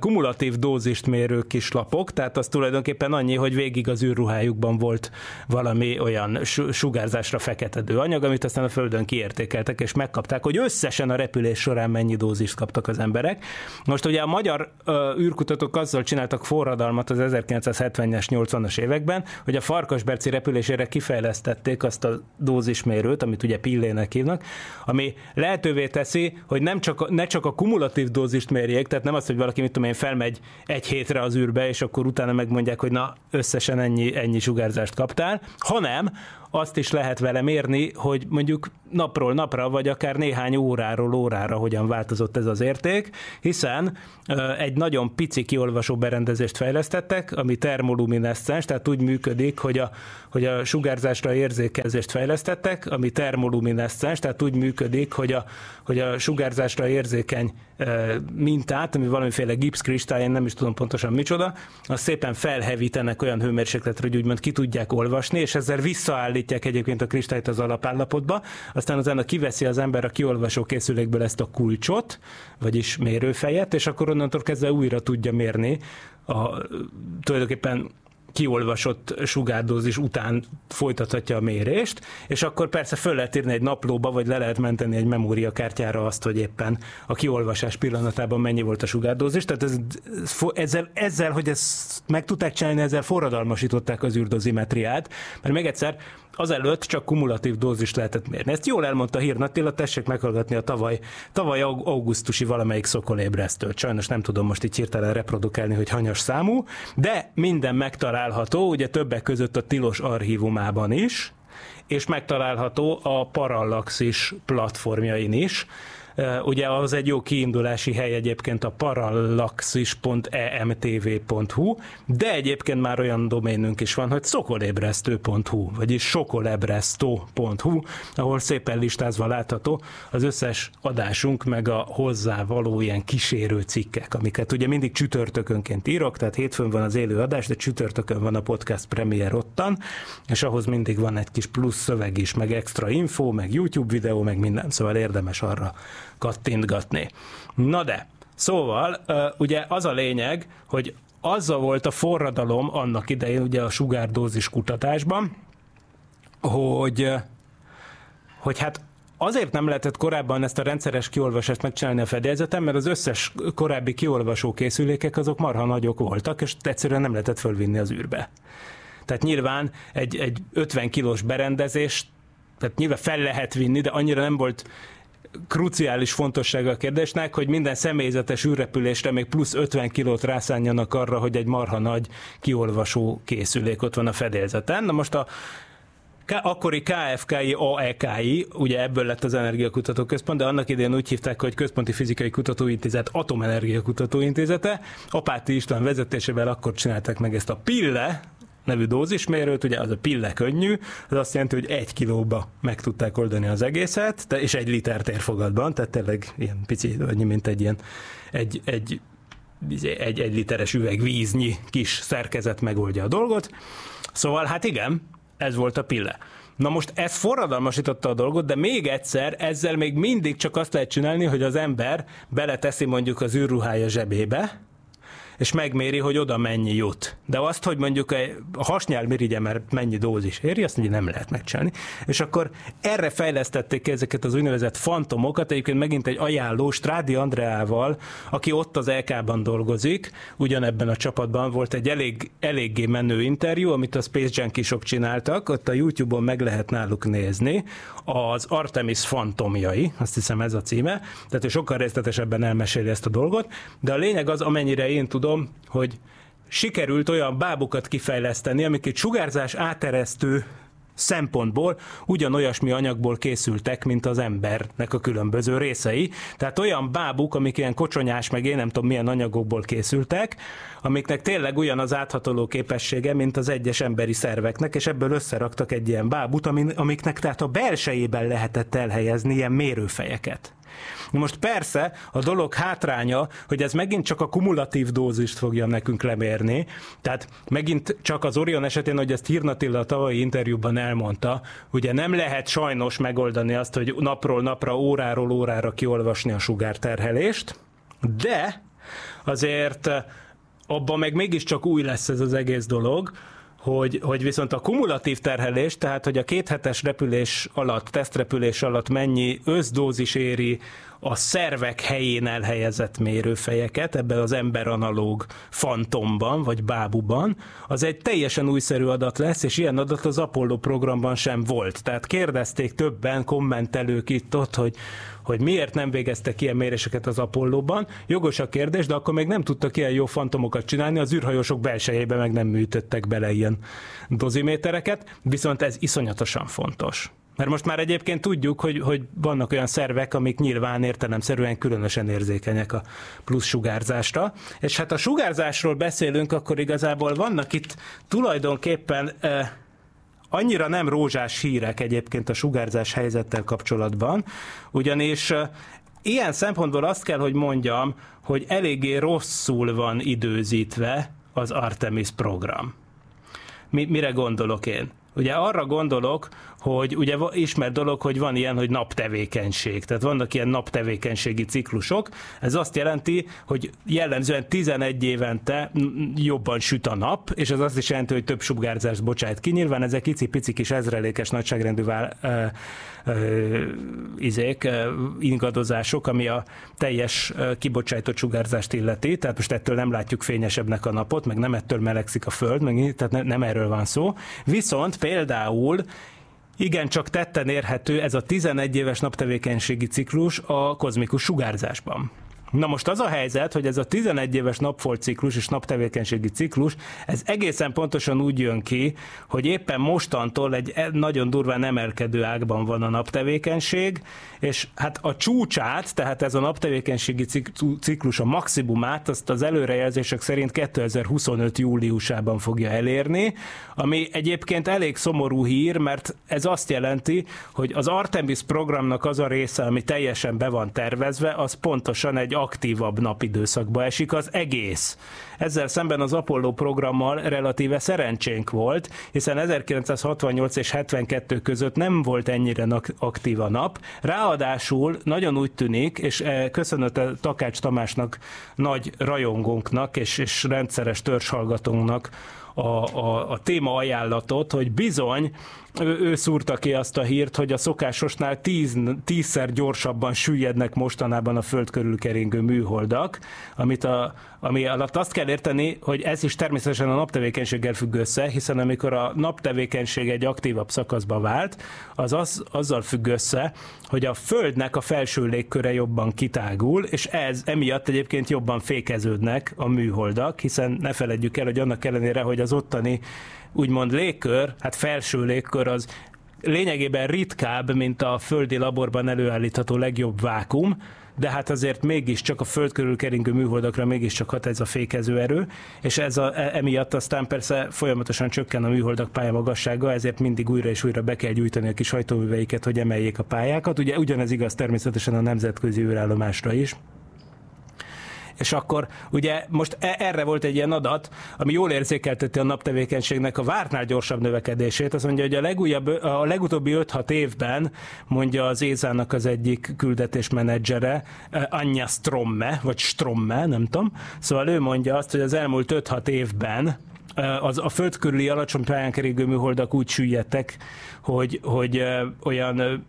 kumulatív dózist mérő kislapok, tehát az tulajdonképpen annyi, hogy végig az űrruhájukban volt valami olyan sugárzásra feketedő anyag, amit aztán a Földön kiértékeltek, és megkapták, hogy összesen a repülés során mennyi dózist kaptak az emberek. Most ugye a magyar űrkutató azzal csináltak forradalmat az ezerkilencszázhetvenes, nyolcvanas években, hogy a Farkasberci repülésére kifejlesztették azt a dózismérőt, amit ugye pillének hívnak, ami lehetővé teszi, hogy nem csak, ne csak a kumulatív dózist mérjék, tehát nem azt, hogy valaki, mit tudom én, felmegy egy hétre az űrbe, és akkor utána megmondják, hogy na, összesen ennyi, ennyi sugárzást kaptál, hanem azt is lehet vele mérni, hogy mondjuk napról napra, vagy akár néhány óráról órára hogyan változott ez az érték, hiszen egy nagyon pici kiolvasó berendezést fejlesztettek, ami termolumineszcens, tehát úgy működik, hogy a, hogy a sugárzásra érzékelést fejlesztettek, ami termolumineszcens, tehát úgy működik, hogy a, hogy a sugárzásra érzékeny mintát, ami valamiféle gipszkristály, én nem is tudom pontosan micsoda, azt szépen felhevítenek olyan hőmérsékletre, hogy úgymond ki tudják olvasni, és ezzel visszaállítják egyébként a kristályt az alapállapotba, aztán utána kiveszi az ember a kiolvasó készülékből ezt a kulcsot, vagyis mérőfejet, és akkor onnantól kezdve újra tudja mérni a tulajdonképpen kiolvasott sugárdózis után folytathatja a mérést, és akkor persze föl lehet írni egy naplóba, vagy le lehet menteni egy memóriakártyára azt, hogy éppen a kiolvasás pillanatában mennyi volt a sugárdózis. Tehát ez, ezzel, ezzel, hogy ezt meg tudták csinálni, ezzel forradalmasították az űrdozimetriát, mert még egyszer, azelőtt csak kumulatív dózist lehetett mérni. Ezt jól elmondta Hirn Attila, tessék meghallgatni a tavaly, tavaly augusztusi valamelyik Sokolébresztőt. Sajnos nem tudom most így hirtelen reprodukálni, hogy hanyas számú, de minden megtalálható, ugye többek között a Tilos archívumában is, és megtalálható a Parallaxis platformjain is. Ugye az egy jó kiindulási hely egyébként a parallaxis pont e m t v pont h u, de egyébként már olyan doménünk is van, hogy szokolébresztő pont h u, vagyis sokolébresztő pont h u, ahol szépen listázva látható az összes adásunk, meg a hozzávaló ilyen kísérő cikkek, amiket ugye mindig csütörtökönként írok, tehát hétfőn van az élő adás, de csütörtökön van a podcast premier ottan, és ahhoz mindig van egy kis plusz szöveg is, meg extra info, meg YouTube videó, meg minden, szóval érdemes arra kattintgatni. Na de, szóval ugye az a lényeg, hogy azzal volt a forradalom annak idején ugye a sugárdózis kutatásban, hogy, hogy hát azért nem lehetett korábban ezt a rendszeres kiolvasást megcsinálni a fedélzeten, mert az összes korábbi kiolvasó készülékek azok marha nagyok voltak, és egyszerűen nem lehetett fölvinni az űrbe. Tehát nyilván egy, egy ötven kilós berendezést, tehát nyilván fel lehet vinni, de annyira nem volt kruciális fontossága a kérdésnek, hogy minden személyzetes űrrepülésre még plusz ötven kilót rászánjanak arra, hogy egy marha nagy kiolvasó készülék ott van a fedélzeten. Na most a akkori K F K I, A E K I, ugye ebből lett az Energia Kutató Központ, de annak idején úgy hívták, hogy Központi Fizikai Kutatóintézet Atomenergia Kutatóintézete. Apáti István vezetésével akkor csinálták meg ezt a pille nevű dózismérőt, ugye az a pille könnyű, az azt jelenti, hogy egy kilóba meg tudták oldani az egészet, és egy liter térfogatban, tehát tényleg ilyen pici, mint egy ilyen egy, egy, egy, egy literes üveg víznyi kis szerkezet megoldja a dolgot. Szóval hát igen, ez volt a pille. Na most ez forradalmasította a dolgot, de még egyszer, ezzel még mindig csak azt lehet csinálni, hogy az ember beleteszi mondjuk az űrruhája zsebébe, és megméri, hogy oda mennyi jut. De azt, hogy mondjuk a hasnyálmirigye, mert mennyi dózis éri, azt mondja, nem lehet megcsinálni. És akkor erre fejlesztették ezeket az úgynevezett fantomokat, egyébként megint egy ajánló, Strádi Andreával, aki ott az é ká-ban dolgozik, ugyanebben a csapatban volt egy elég, eléggé menő interjú, amit a Space Junkie-sok csináltak, ott a YouTube-on meg lehet náluk nézni, az Artemis fantomjai, azt hiszem ez a címe, tehát ő sokkal részletesebben elmeséli ezt a dolgot, de a lényeg az, amennyire én tudom, hogy sikerült olyan bábukat kifejleszteni, amik egy sugárzás áteresztő szempontból ugyanolyasmi anyagból készültek, mint az embernek a különböző részei. Tehát olyan bábuk, amik ilyen kocsonyás, meg én nem tudom milyen anyagokból készültek, amiknek tényleg olyan az áthatoló képessége, mint az egyes emberi szerveknek, és ebből összeraktak egy ilyen bábut, amiknek tehát a belsejében lehetett elhelyezni ilyen mérőfejeket. Most persze a dolog hátránya, hogy ez megint csak a kumulatív dózist fogja nekünk lemérni, tehát megint csak az Orion esetén, hogy ezt Hirn Attila a tavalyi interjúban elmondta, ugye nem lehet sajnos megoldani azt, hogy napról napra, óráról órára kiolvasni a sugárterhelést, de azért abban meg mégiscsak új lesz ez az egész dolog, Hogy, hogy viszont a kumulatív terhelés, tehát hogy a két hetes repülés alatt, tesztrepülés alatt mennyi összdózis éri a szervek helyén elhelyezett mérőfejeket, ebben az emberanalóg fantomban, vagy bábuban, az egy teljesen újszerű adat lesz, és ilyen adat az Apollo programban sem volt. Tehát kérdezték többen, kommentelők itt-ott, hogy, hogy miért nem végeztek ilyen méréseket az Apollo-ban. Jogos a kérdés, de akkor még nem tudtak ilyen jó fantomokat csinálni, az űrhajósok belsejébe meg nem műtöttek bele ilyen dozimétereket, viszont ez iszonyatosan fontos. Mert most már egyébként tudjuk, hogy, hogy vannak olyan szervek, amik nyilván értelemszerűen különösen érzékenyek a plusz sugárzásra. És hát a sugárzásról beszélünk, akkor igazából vannak itt tulajdonképpen eh, annyira nem rózsás hírek egyébként a sugárzás helyzettel kapcsolatban, ugyanis eh, ilyen szempontból azt kell, hogy mondjam, hogy eléggé rosszul van időzítve az Artemis program. Mi, mire gondolok én? Ugye arra gondolok, hogy ugye ismert dolog, hogy van ilyen, hogy naptevékenység. Tehát vannak ilyen naptevékenységi ciklusok. Ez azt jelenti, hogy jellemzően tizenegy évente jobban süt a nap, és ez azt is jelenti, hogy több sugárzást bocsát ki. Nyilván ezek icipici kis ezrelékes nagyságrendű vál, ö, ö, izék, ö, ingadozások, ami a teljes kibocsájtott sugárzást illeti. Tehát most ettől nem látjuk fényesebbnek a napot, meg nem ettől melegszik a föld, meg, tehát ne, nem erről van szó. Viszont például igen, csak tetten érhető ez a tizenegy éves naptevékenységi ciklus a kozmikus sugárzásban. Na most az a helyzet, hogy ez a tizenegy éves napfoltciklus és naptevékenységi ciklus, ez egészen pontosan úgy jön ki, hogy éppen mostantól egy nagyon durván emelkedő ágban van a naptevékenység, és hát a csúcsát, tehát ez a naptevékenységi ciklus a maximumát, azt az előrejelzések szerint kétezer-huszonöt júliusában fogja elérni, ami egyébként elég szomorú hír, mert ez azt jelenti, hogy az Artemis programnak az a része, ami teljesen be van tervezve, az pontosan egy aktívabb napidőszakba esik az egész. Ezzel szemben az Apollo programmal relatíve szerencsénk volt, hiszen ezerkilencszázhatvannyolc és hetvenkettő között nem volt ennyire aktív a nap. Ráadásul nagyon úgy tűnik, és köszönöm Takács Tamásnak, nagy rajongónknak és, és rendszeres törzshallgatónknak a, a, a téma ajánlatot, hogy bizony ő szúrta ki azt a hírt, hogy a szokásosnál tíz, tízszer gyorsabban süllyednek mostanában a föld körül keringő műholdak, amit a, ami alatt azt kell érteni, hogy ez is természetesen a naptevékenységgel függ össze, hiszen amikor a naptevékenység egy aktívabb szakaszba vált, az, az azzal függ össze, hogy a Földnek a felső légköre jobban kitágul, és ez emiatt egyébként jobban fékeződnek a műholdak, hiszen ne feledjük el, hogy annak ellenére, hogy az ottani úgymond légkör, hát felső légkör az lényegében ritkább, mint a földi laborban előállítható legjobb vákum, de hát azért mégiscsak a föld körül keringő műholdakra mégiscsak hat ez a fékező erő, és ez a, emiatt aztán persze folyamatosan csökken a műholdak pályamagassága, ezért mindig újra és újra be kell gyújtani a kis hajtóműveiket, hogy emeljék a pályákat. Ugye ugyanez igaz természetesen a nemzetközi űrállomásra is. És akkor ugye most erre volt egy ilyen adat, ami jól érzékelteti a naptevékenységnek a vártnál gyorsabb növekedését. Azt mondja, hogy a, legújabb, a legutóbbi öt-hat évben, mondja az ézának az egyik küldetésmenedzsere, Anja Stromme, vagy Stromme, nem tudom. Szóval ő mondja azt, hogy az elmúlt öt-hat évben az, a föld körüli alacsony pályán keringő műholdak úgy süllyedtek, hogy, hogy olyan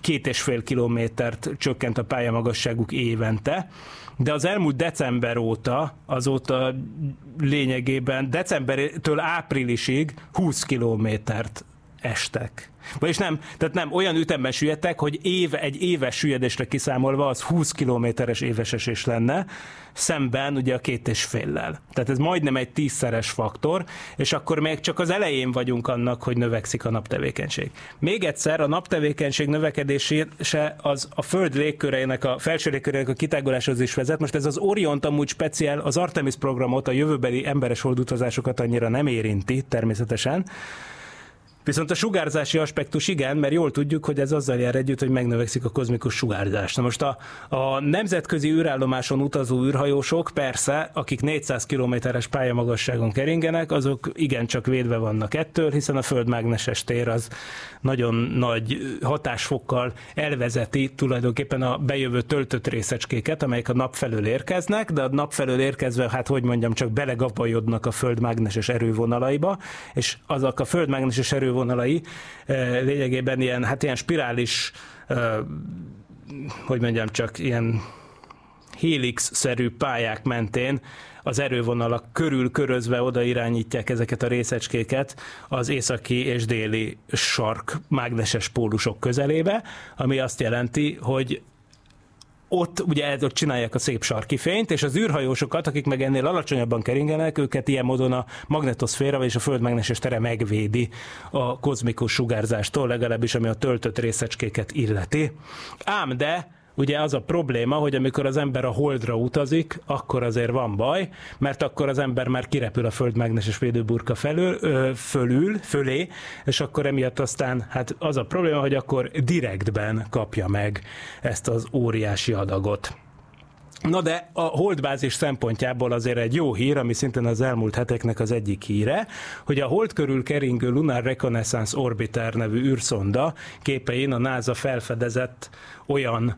két és fél kilométert csökkent a pályamagasságuk évente. De az elmúlt december óta, azóta lényegében decembertől áprilisig húsz kilométert estek. Vagyis nem, tehát nem olyan ütemben süllyedtek, hogy éve, egy éves süllyedésre kiszámolva az húsz kilométeres éves esés lenne, szemben ugye a két és féllel. Tehát ez majdnem egy tízszeres faktor, és akkor még csak az elején vagyunk annak, hogy növekszik a naptevékenység. Még egyszer, a naptevékenység növekedése az a Föld légkörének, a felső légkörének a kitáguláshoz is vezet. Most ez az Oriont amúgy speciál, az Artemis programot, a jövőbeli emberes holdutazásokat annyira nem érinti természetesen. Viszont a sugárzási aspektus igen, mert jól tudjuk, hogy ez azzal jár együtt, hogy megnövekszik a kozmikus sugárzás. Na most a, a nemzetközi űrállomáson utazó űrhajósok persze, akik négyszáz kilométeres pályamagasságon keringenek, azok igencsak védve vannak ettől, hiszen a Föld mágneses tér az nagyon nagy hatásfokkal elvezeti tulajdonképpen a bejövő töltött részecskéket, amelyek a nap felől érkeznek, de a nap felől érkezve, hát hogy mondjam, csak belegabajodnak a Föld mágneses erővonalaiba, és azok a Föld mágneses erő vonalai lényegében ilyen, hát ilyen spirális, hogy mondjam, csak ilyen helix-szerű pályák mentén az erővonalak körül körözve oda irányítják ezeket a részecskéket az északi és déli sark mágneses pólusok közelébe, ami azt jelenti, hogy ott ugye ott csinálják a szép sarki fényt, és az űrhajósokat, akik meg ennél alacsonyabban keringenek, őket ilyen módon a magnetoszféra és a Föld mágneses tere megvédi a kozmikus sugárzástól, legalábbis ami a töltött részecskéket illeti. Ám de ugye az a probléma, hogy amikor az ember a Holdra utazik, akkor azért van baj, mert akkor az ember már kirepül a Föld mágneses védőburka felül, ö, fölül, fölé, és akkor emiatt aztán hát az a probléma, hogy akkor direktben kapja meg ezt az óriási adagot. Na de a holdbázis szempontjából azért egy jó hír, ami szintén az elmúlt heteknek az egyik híre, hogy a hold körül keringő Lunar Reconnaissance Orbiter nevű űrszonda képein a NASA felfedezett olyan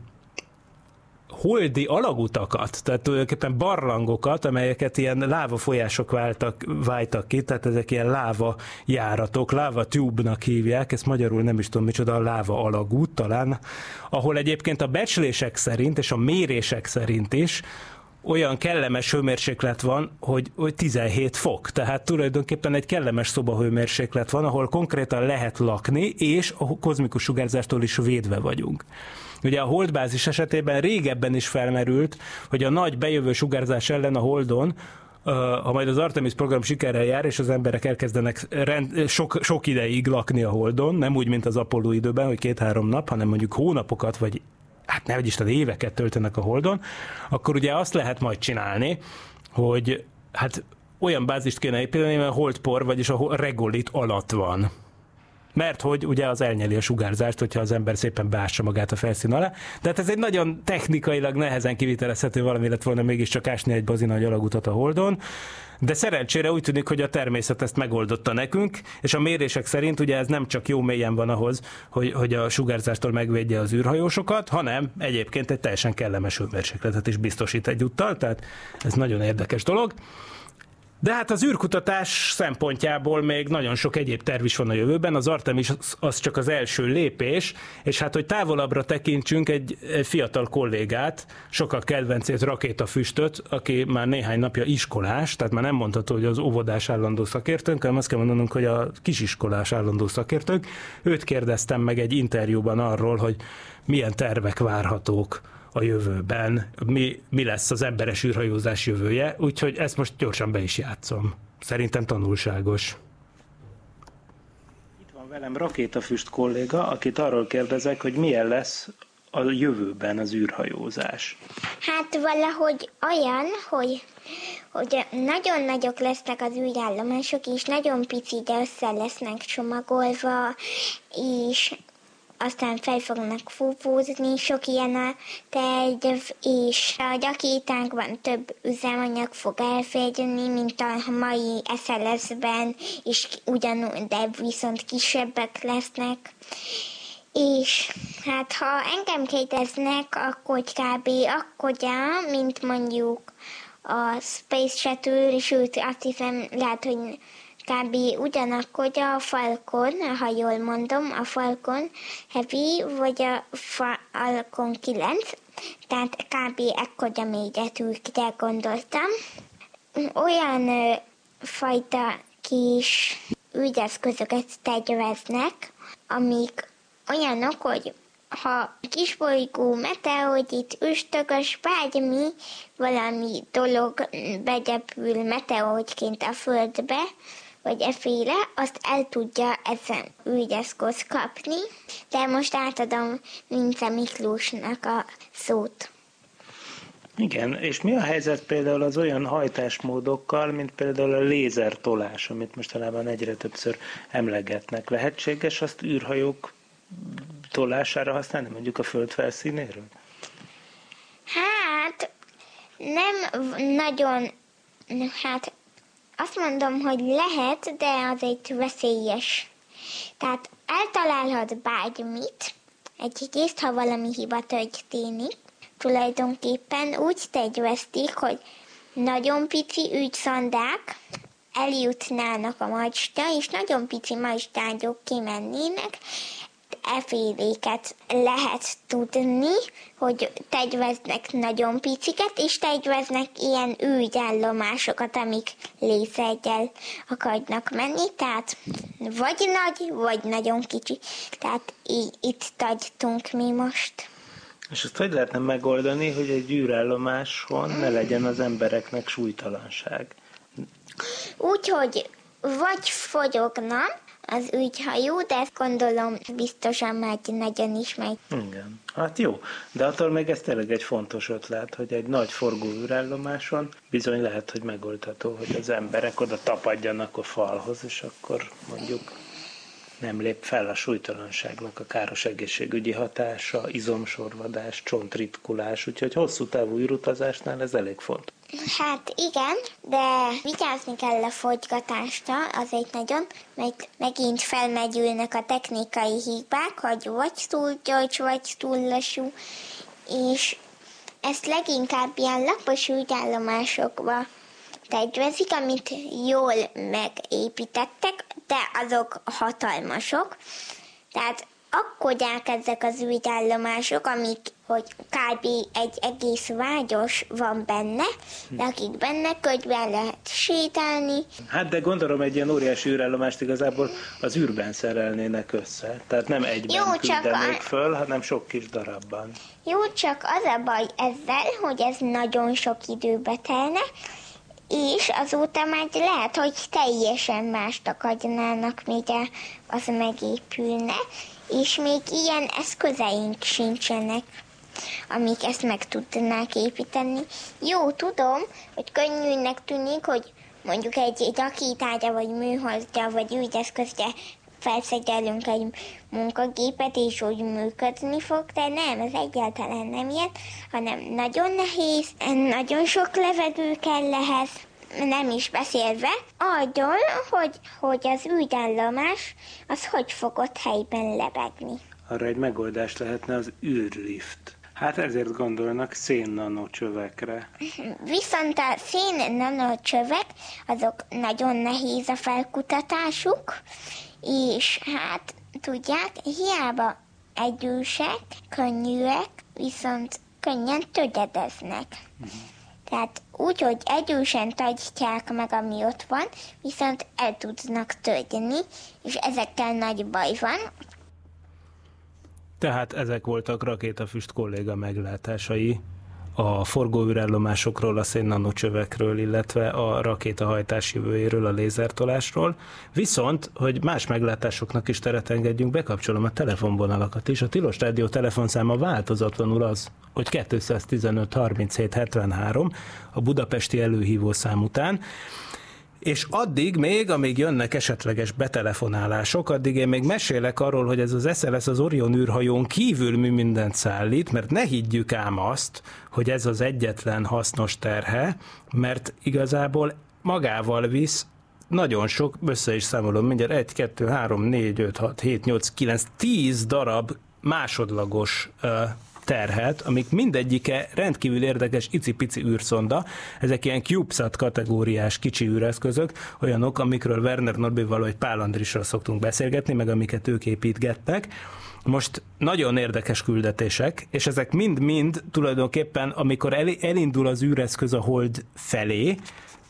holdi alagutakat, tehát tulajdonképpen barlangokat, amelyeket ilyen láva folyások váltak, váltak ki, tehát ezek ilyen láva járatok, láva tube-nak hívják, ezt magyarul nem is tudom micsoda, a láva alagút talán, ahol egyébként a becslések szerint és a mérések szerint is olyan kellemes hőmérséklet van, hogy, hogy tizenhét fok. Tehát tulajdonképpen egy kellemes szobahőmérséklet van, ahol konkrétan lehet lakni, és a kozmikus sugárzástól is védve vagyunk. Ugye a holdbázis esetében régebben is felmerült, hogy a nagy bejövő sugárzás ellen a Holdon, ha majd az Artemis program sikerrel jár, és az emberek elkezdenek rend, sok, sok ideig lakni a Holdon, nem úgy, mint az Apollo időben, hogy két-három nap, hanem mondjuk hónapokat, vagy hát ne, hogy Isten, éveket töltenek a Holdon, akkor ugye azt lehet majd csinálni, hogy hát olyan bázist kéne építeni, mert a holdpor, vagyis a regolit alatt van. Mert hogy ugye az elnyeli a sugárzást, hogyha az ember szépen beássa magát a felszín alá. De hát ez egy nagyon technikailag nehezen kivitelezhető valami lett volna mégiscsak ásni egy bazina nagy alagutat a Holdon. De szerencsére úgy tűnik, hogy a természet ezt megoldotta nekünk, és a mérések szerint ugye ez nem csak jó mélyen van ahhoz, hogy, hogy a sugárzástól megvédje az űrhajósokat, hanem egyébként egy teljesen kellemes hőmérsékletet is biztosít egyúttal, tehát ez nagyon érdekes dolog. De hát az űrkutatás szempontjából még nagyon sok egyéb terv is van a jövőben, az Artemis az csak az első lépés, és hát, hogy távolabbra tekintsünk, egy fiatal kollégát, sokak kedvencét, Rakétafüstöt, aki már néhány napja iskolás, tehát már nem mondható, hogy az óvodás állandó szakértőnk, hanem azt kell mondanunk, hogy a kisiskolás állandó szakértőnk. Őt kérdeztem meg egy interjúban arról, hogy milyen tervek várhatók a jövőben, mi, mi lesz az emberes űrhajózás jövője, úgyhogy ezt most gyorsan be is játszom. Szerintem tanulságos. Itt van velem Rakétafüst kolléga, akit arról kérdezek, hogy milyen lesz a jövőben az űrhajózás. Hát valahogy olyan, hogy, hogy nagyon nagyok lesznek az űrállomások, és nagyon pici, de össze lesznek csomagolva, és aztán fel fognak fúvózni, sok ilyen a terv, és a rakétánkban több üzemanyag fog elférni, mint a mai es el es-ben, és ugyanúgy, de viszont kisebbek lesznek. És hát ha engem kérdeznek, akkor kb. akkora, mint mondjuk a Space Shuttle, sőt azt hiszem, lehet, hogy kb. Ugyanakkor a Falcon, ha jól mondom, a Falcon Heavy, vagy a Falcon kilenc, tehát kb. Ekkora méretűkre gondoltam. Olyan ö, fajta kis ügyeszközöket terveznek, amik olyanok, hogy ha kisbolygó, meteorit, üstökös, bármi, valami dolog begyepül meteoritként a Földbe, vagy eféle, azt el tudja ezen ügyeszköz kapni. De most átadom Vince Miklósnak a szót. Igen, és mi a helyzet például az olyan hajtásmódokkal, mint például a lézertolás, amit mostanában egyre többször emlegetnek? Lehetséges azt űrhajók tolására használni, mondjuk a Föld felszínéről? Hát nem nagyon, hát azt mondom, hogy lehet, de az egy veszélyes. Tehát eltalálhat bármit, egyrészt, ha valami hiba történik, tulajdonképpen úgy tervezték, hogy nagyon pici ügyszondák eljutnának a macsra, és nagyon pici macsrágyok kimennének. Eféléket lehet tudni, hogy terveznek nagyon piciket, és terveznek ilyen űrállomásokat, amik lézerrel akarnak menni, tehát vagy nagy, vagy nagyon kicsi. Tehát így itt tartunk mi most. És azt hogy lehetne megoldani, hogy egy űrállomáson ne legyen az embereknek súlytalanság? Úgyhogy vagy fogyogna az ügyhajó, de ezt gondolom biztosan már nagyon is megy. Igen, hát jó, de attól még ez tényleg egy fontos ötlet, hogy egy nagy forgó űrállomáson bizony lehet, hogy megoldható, hogy az emberek oda tapadjanak a falhoz, és akkor mondjuk nem lép fel a súlytalanságnak a káros egészségügyi hatása, izomsorvadás, csontritkulás, úgyhogy hosszú távú űrutazásnál ez elég fontos. Hát igen, de vigyázni kell a fogygatásra, azért nagyon, mert megint felmegyülnek a technikai hibák, hogy vagy túl gyors, vagy túl lassú, és ezt leginkább ilyen lapos ügyállomásokba tervezik, amit jól megépítettek, de azok hatalmasok. Tehát akkor ezek az ügyállomások, amik, hogy kb. Egy egész vágyos van benne, de akik benne könyvben lehet sétálni. Hát de gondolom egy ilyen óriási űrállomást igazából az űrben szerelnének össze. Tehát nem egyben jó, küldenék a... föl, hanem sok kis darabban. Jó, csak az a baj ezzel, hogy ez nagyon sok időbe telne, és azóta már lehet, hogy teljesen mást akarnának, mire az megépülne, és még ilyen eszközeink sincsenek, amik ezt meg tudnák építeni. Jó, tudom, hogy könnyűnek tűnik, hogy mondjuk egy rakétára, vagy műholdra, vagy ügyeszközre felszerelünk egy munkagépet, és úgy működni fog, de nem, ez egyáltalán nem ilyen, hanem nagyon nehéz, nagyon sok levegő kell ehhez, nem is beszélve arról, hogy, hogy az űrállomás az hogy fog ott helyben lebegni. Arra egy megoldás lehetne az űrlift. Hát ezért gondolnak szénnanocsövekre. Viszont a szénnanocsövek, azok nagyon nehéz a felkutatásuk, és hát tudják, hiába egyősek, könnyűek, viszont könnyen töredeznek. Uh-huh. Tehát úgy, hogy egyősen tagyítják meg, ami ott van, viszont el tudnak töredni, és ezekkel nagy baj van. Tehát ezek voltak Rakétafüst kolléga meglátásai a forgóűrállomásokról, a szénnanocsövekről, illetve a rakétahajtás jövőjéről, a lézertolásról. Viszont, hogy más meglátásoknak is teret engedjünk, bekapcsolom a telefonvonalakat is. A Tilos Rádió telefonszáma változatlanul az, hogy kétszáztizenöt harminchét hetvenhárom a budapesti előhívó szám után. És addig még, amíg jönnek esetleges betelefonálások, addig én még mesélek arról, hogy ez az es el es az Orion űrhajón kívül mi mindent szállít, mert ne higgyük ám azt, hogy ez az egyetlen hasznos terhe, mert igazából magával visz nagyon sok, össze is számolom mindjárt, egy, kettő, három, négy, öt, hat, hét, nyolc, kilenc, tíz darab másodlagos terhet, amik mindegyike rendkívül érdekes icipici űrszonda, ezek ilyen CubeSat kategóriás kicsi űreszközök, olyanok, amikről Werner Norbival vagy Pál Andrisról szoktunk beszélgetni, meg amiket ők építgettek. Most nagyon érdekes küldetések, és ezek mind-mind tulajdonképpen, amikor elindul az űreszköz a hold felé,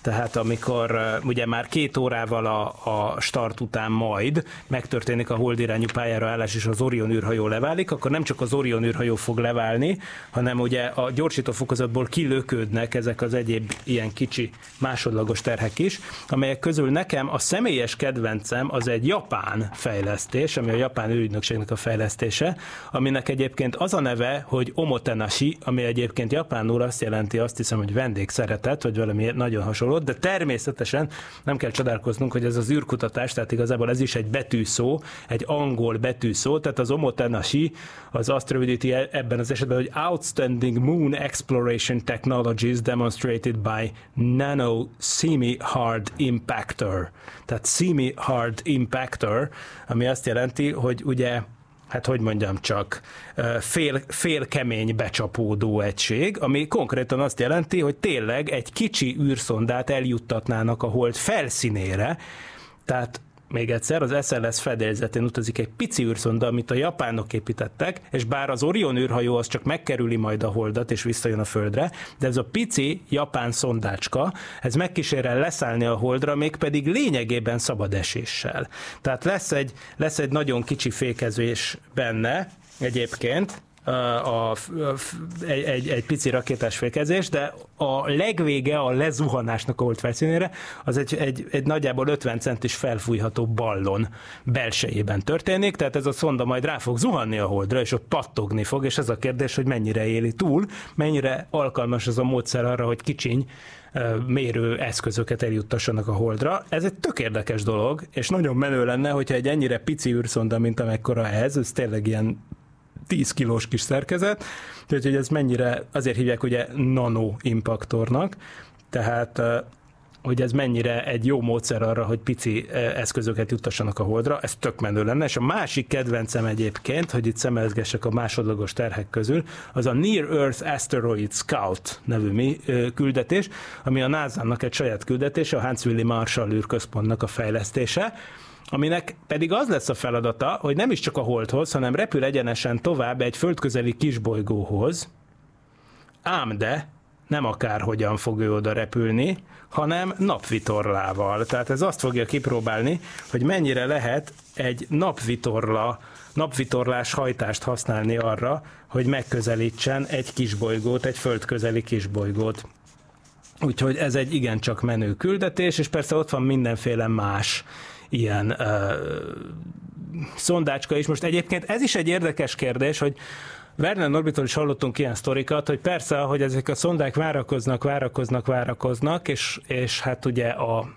tehát amikor ugye már két órával a, a start után majd megtörténik a holdirányú pályára állás, és az Orion űrhajó leválik, akkor nem csak az Orion űrhajó fog leválni, hanem ugye a gyorsító fokozatból kilöködnek ezek az egyéb ilyen kicsi másodlagos terhek is, amelyek közül nekem a személyes kedvencem az egy japán fejlesztés, ami a japán űrügynökségnek a fejlesztése, aminek egyébként az a neve, hogy Omotenashi, ami egyébként japánul azt jelenti, azt hiszem, hogy vendégszeretet, vagy valami nagyon hasonló. De természetesen nem kell csodálkoznunk, hogy ez az űrkutatás, tehát igazából ez is egy betűszó, egy angol betűszó, tehát az Omotenashi az azt rövidíti ebben az esetben, hogy Outstanding Moon Exploration Technologies Demonstrated by Nano Semi-Hard Impactor. Tehát Semi-Hard Impactor, ami azt jelenti, hogy ugye, hát hogy mondjam csak, fél, fél kemény becsapódó egység, ami konkrétan azt jelenti, hogy tényleg egy kicsi űrszondát eljuttatnának a hold felszínére, tehát még egyszer, az es el es fedélzetén utazik egy pici űrszonda, amit a japánok építettek, és bár az Orion űrhajó az csak megkerüli majd a holdat, és visszajön a földre, de ez a pici japán szondácska, ez megkísérel leszállni a holdra, mégpedig lényegében szabad eséssel. Tehát lesz egy, lesz egy nagyon kicsi fékezés benne egyébként, A, a, a, egy, egy, egy pici rakétás fékezés, de a legvége a lezuhanásnak a hold felszínére, az egy, egy, egy nagyjából ötven centis felfújható ballon belsejében történik, tehát ez a szonda majd rá fog zuhanni a holdra, és ott pattogni fog, és ez a kérdés, hogy mennyire éli túl, mennyire alkalmas ez a módszer arra, hogy kicsiny mérő eszközöket eljuttassanak a holdra. Ez egy tök érdekes dolog, és nagyon menő lenne, hogyha egy ennyire pici űrszonda, mint amekkora ez, ez tényleg ilyen tíz kilós kis szerkezet, tehát hogy ez mennyire, azért hívják ugye nanoimpaktornak, tehát hogy ez mennyire egy jó módszer arra, hogy pici eszközöket juttassanak a holdra, ez tök menő lenne, és a másik kedvencem egyébként, hogy itt szemezgessek a másodlagos terhek közül, az a Near Earth Asteroid Scout nevű mi, küldetés, ami a nászának egy saját küldetése, a Huntsville Marshall űrközpontnak a fejlesztése, aminek pedig az lesz a feladata, hogy nem is csak a holdhoz, hanem repül egyenesen tovább egy földközeli kisbolygóhoz, ám de nem akárhogyan fog ő oda repülni, hanem napvitorlával. Tehát ez azt fogja kipróbálni, hogy mennyire lehet egy napvitorla, napvitorlás hajtást használni arra, hogy megközelítsen egy kisbolygót, egy földközeli kisbolygót. Úgyhogy ez egy igencsak menő küldetés, és persze ott van mindenféle más ilyen uh, szondácska is. Most egyébként ez is egy érdekes kérdés, hogy Werner Norbitól is hallottunk ilyen sztorikat, hogy persze, hogy ezek a szondák várakoznak, várakoznak, várakoznak, és, és hát ugye a,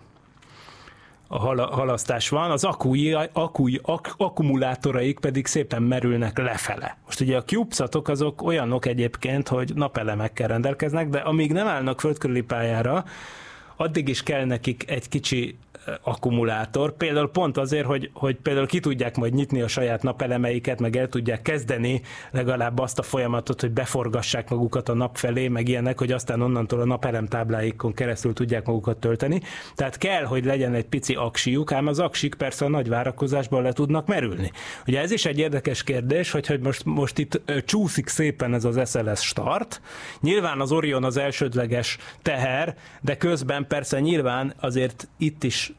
a hala, halasztás van, az akúi, akúi ak, akkumulátoraik pedig szépen merülnek lefele. Most ugye a CubeSatok azok olyanok egyébként, hogy napelemekkel rendelkeznek, de amíg nem állnak földkörüli pályára, addig is kell nekik egy kicsi akkumulátor, például pont azért, hogy, hogy például ki tudják majd nyitni a saját napelemeiket, meg el tudják kezdeni legalább azt a folyamatot, hogy beforgassák magukat a nap felé, meg ilyenek, hogy aztán onnantól a napelemtábláikon keresztül tudják magukat tölteni. Tehát kell, hogy legyen egy pici aksiuk, ám az aksik persze a nagy várakozásban le tudnak merülni. Ugye ez is egy érdekes kérdés, hogy, hogy most, most itt csúszik szépen ez az es el es start. Nyilván az Orion az elsődleges teher, de közben persze nyilván azért itt is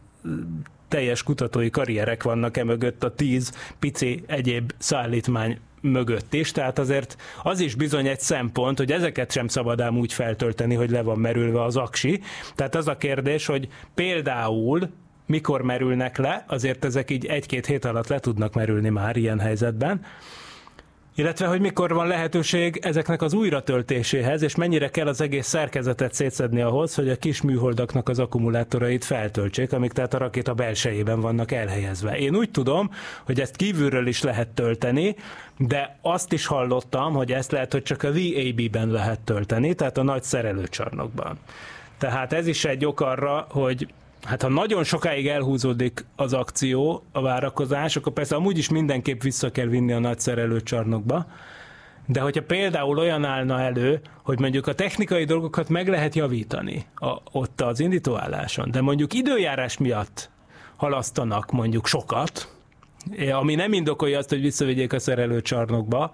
teljes kutatói karrierek vannak e mögött a tíz pici egyéb szállítmány mögött is, tehát azért az is bizony egy szempont, hogy ezeket sem szabad ám úgy feltölteni, hogy le van merülve az aksi. Tehát az a kérdés, hogy például mikor merülnek le, azért ezek így egy-két hét alatt le tudnak merülni már ilyen helyzetben, illetve hogy mikor van lehetőség ezeknek az újratöltéséhez, és mennyire kell az egész szerkezetet szétszedni ahhoz, hogy a kis műholdaknak az akkumulátorait feltöltsék, amik tehát a rakéta belsejében vannak elhelyezve. Én úgy tudom, hogy ezt kívülről is lehet tölteni, de azt is hallottam, hogy ezt lehet, hogy csak a vé á bé-ben lehet tölteni, tehát a nagy szerelőcsarnokban. Tehát ez is egy ok arra, hogy hát ha nagyon sokáig elhúzódik az akció, a várakozás, akkor persze amúgy is mindenképp vissza kell vinni a nagy szerelőcsarnokba, de hogyha például olyan állna elő, hogy mondjuk a technikai dolgokat meg lehet javítani a, ott az indítóálláson, de mondjuk időjárás miatt halasztanak mondjuk sokat, ami nem indokolja azt, hogy visszavigyék a szerelőcsarnokba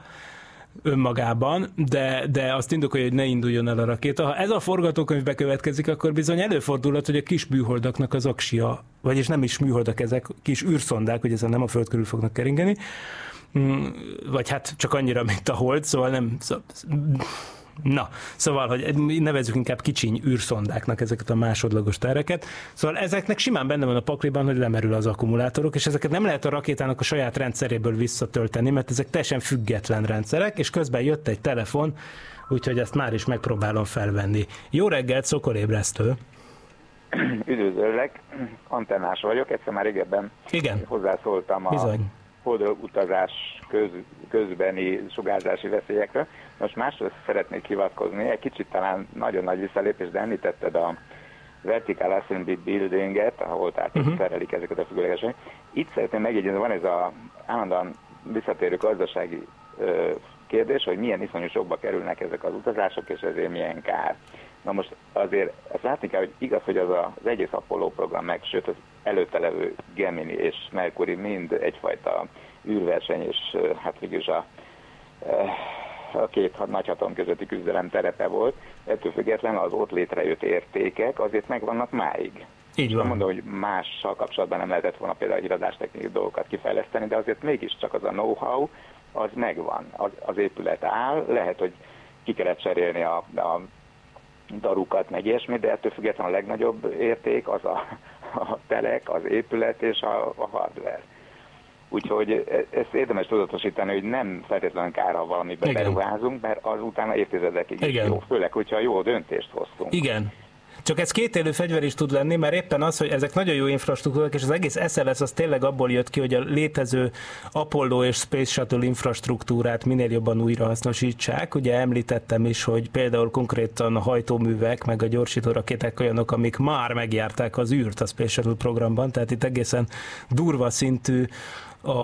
önmagában, de, de azt indokolja, hogy ne induljon el a rakéta. Ha ez a forgatókönyv bekövetkezik, akkor bizony előfordulhat, hogy a kis műholdaknak az aksia, vagyis nem is műholdak ezek, kis űrszondák, hogy ezen nem a Föld körül fognak keringeni, vagy hát csak annyira, mint a Hold, szóval nem... Na, szóval, hogy nevezzük inkább kicsiny űrszondáknak ezeket a másodlagos tereket. Szóval ezeknek simán benne van a pakliban, hogy lemerül az akkumulátorok, és ezeket nem lehet a rakétának a saját rendszeréből visszatölteni, mert ezek teljesen független rendszerek, és közben jött egy telefon, úgyhogy ezt már is megpróbálom felvenni. Jó reggelt, Sokolébresztő! Üdvözöllek, antennás vagyok, egyszer már régebben igen, hozzászóltam a bizony holdutazás köz, közbeni sugárzási veszélyekre. Most máshoz szeretnék hivatkozni, egy kicsit talán nagyon nagy visszalépés, de említetted a vertical assembly building-et, ahol tehát uh-huh. szerelik ezeket a függőlegesek. Itt szeretném megjegyezni, van ez a állandóan visszatérő gazdasági ö, kérdés, hogy milyen iszonyú sokba kerülnek ezek az utazások, és ezért milyen kár. Na most azért azt látni kell, hogy igaz, hogy az, a, az egész Apollo program, meg sőt az előtte levő Gemini és Mercury mind egyfajta űrverseny, és hát végülis a... Ö, a két nagyhatalom közötti küzdelem terepe volt, ettől függetlenül az ott létrejött értékek azért megvannak máig. Így van. Mondom, hogy mással kapcsolatban nem lehetett volna például a híradástechnikai dolgokat kifejleszteni, de azért mégiscsak az a know-how, az megvan. Az, az épület áll, lehet, hogy ki kellett cserélni a, a darukat, meg ilyesmi, de ettől függetlenül a legnagyobb érték az a, a telek, az épület és a, a hardware. Úgyhogy ezt érdemes tudatosítani, hogy nem feltétlenül kár, ha valamiben igen, beruházunk, mert az utána évtizedekig igen, jó, főleg, hogyha jó döntést hoztunk. Igen. Csak ez kétélű fegyver is tud lenni, mert éppen az, hogy ezek nagyon jó infrastruktúrák, és az egész es el es az tényleg abból jött ki, hogy a létező Apollo és Space Shuttle infrastruktúrát minél jobban újrahasznosítsák. Ugye említettem is, hogy például konkrétan a hajtóművek, meg a gyorsító rakéták olyanok, amik már megjárták az űrt a Space Shuttle programban, tehát itt egészen durva szintű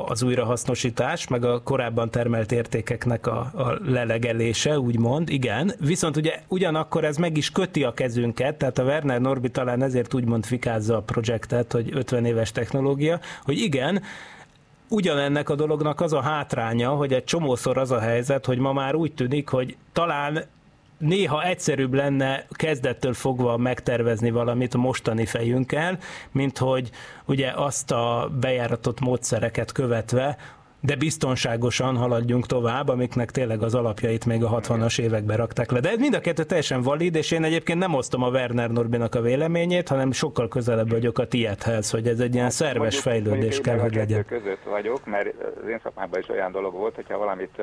az újrahasznosítás, meg a korábban termelt értékeknek a, a lelegelése, úgymond, igen. Viszont ugye ugyanakkor ez meg is köti a kezünket, tehát a Werner Norbi talán ezért úgymond fikázza a projektet, hogy ötven éves technológia, hogy igen, ugyanennek a dolognak az a hátránya, hogy egy csomószor az a helyzet, hogy ma már úgy tűnik, hogy talán néha egyszerűbb lenne kezdettől fogva megtervezni valamit a mostani fejünkkel, mint hogy ugye azt a bejáratott módszereket követve, de biztonságosan haladjunk tovább, amiknek tényleg az alapjait még a hatvanas években rakták le. De ez mind a kettő teljesen valid, és én egyébként nem osztom a Werner Norbinak a véleményét, hanem sokkal közelebb vagyok a tiédhez, hogy ez egy ilyen szerves fejlődés kell, hogy legyen. Között vagyok, mert az én szakmában is olyan dolog volt, hogyha valamit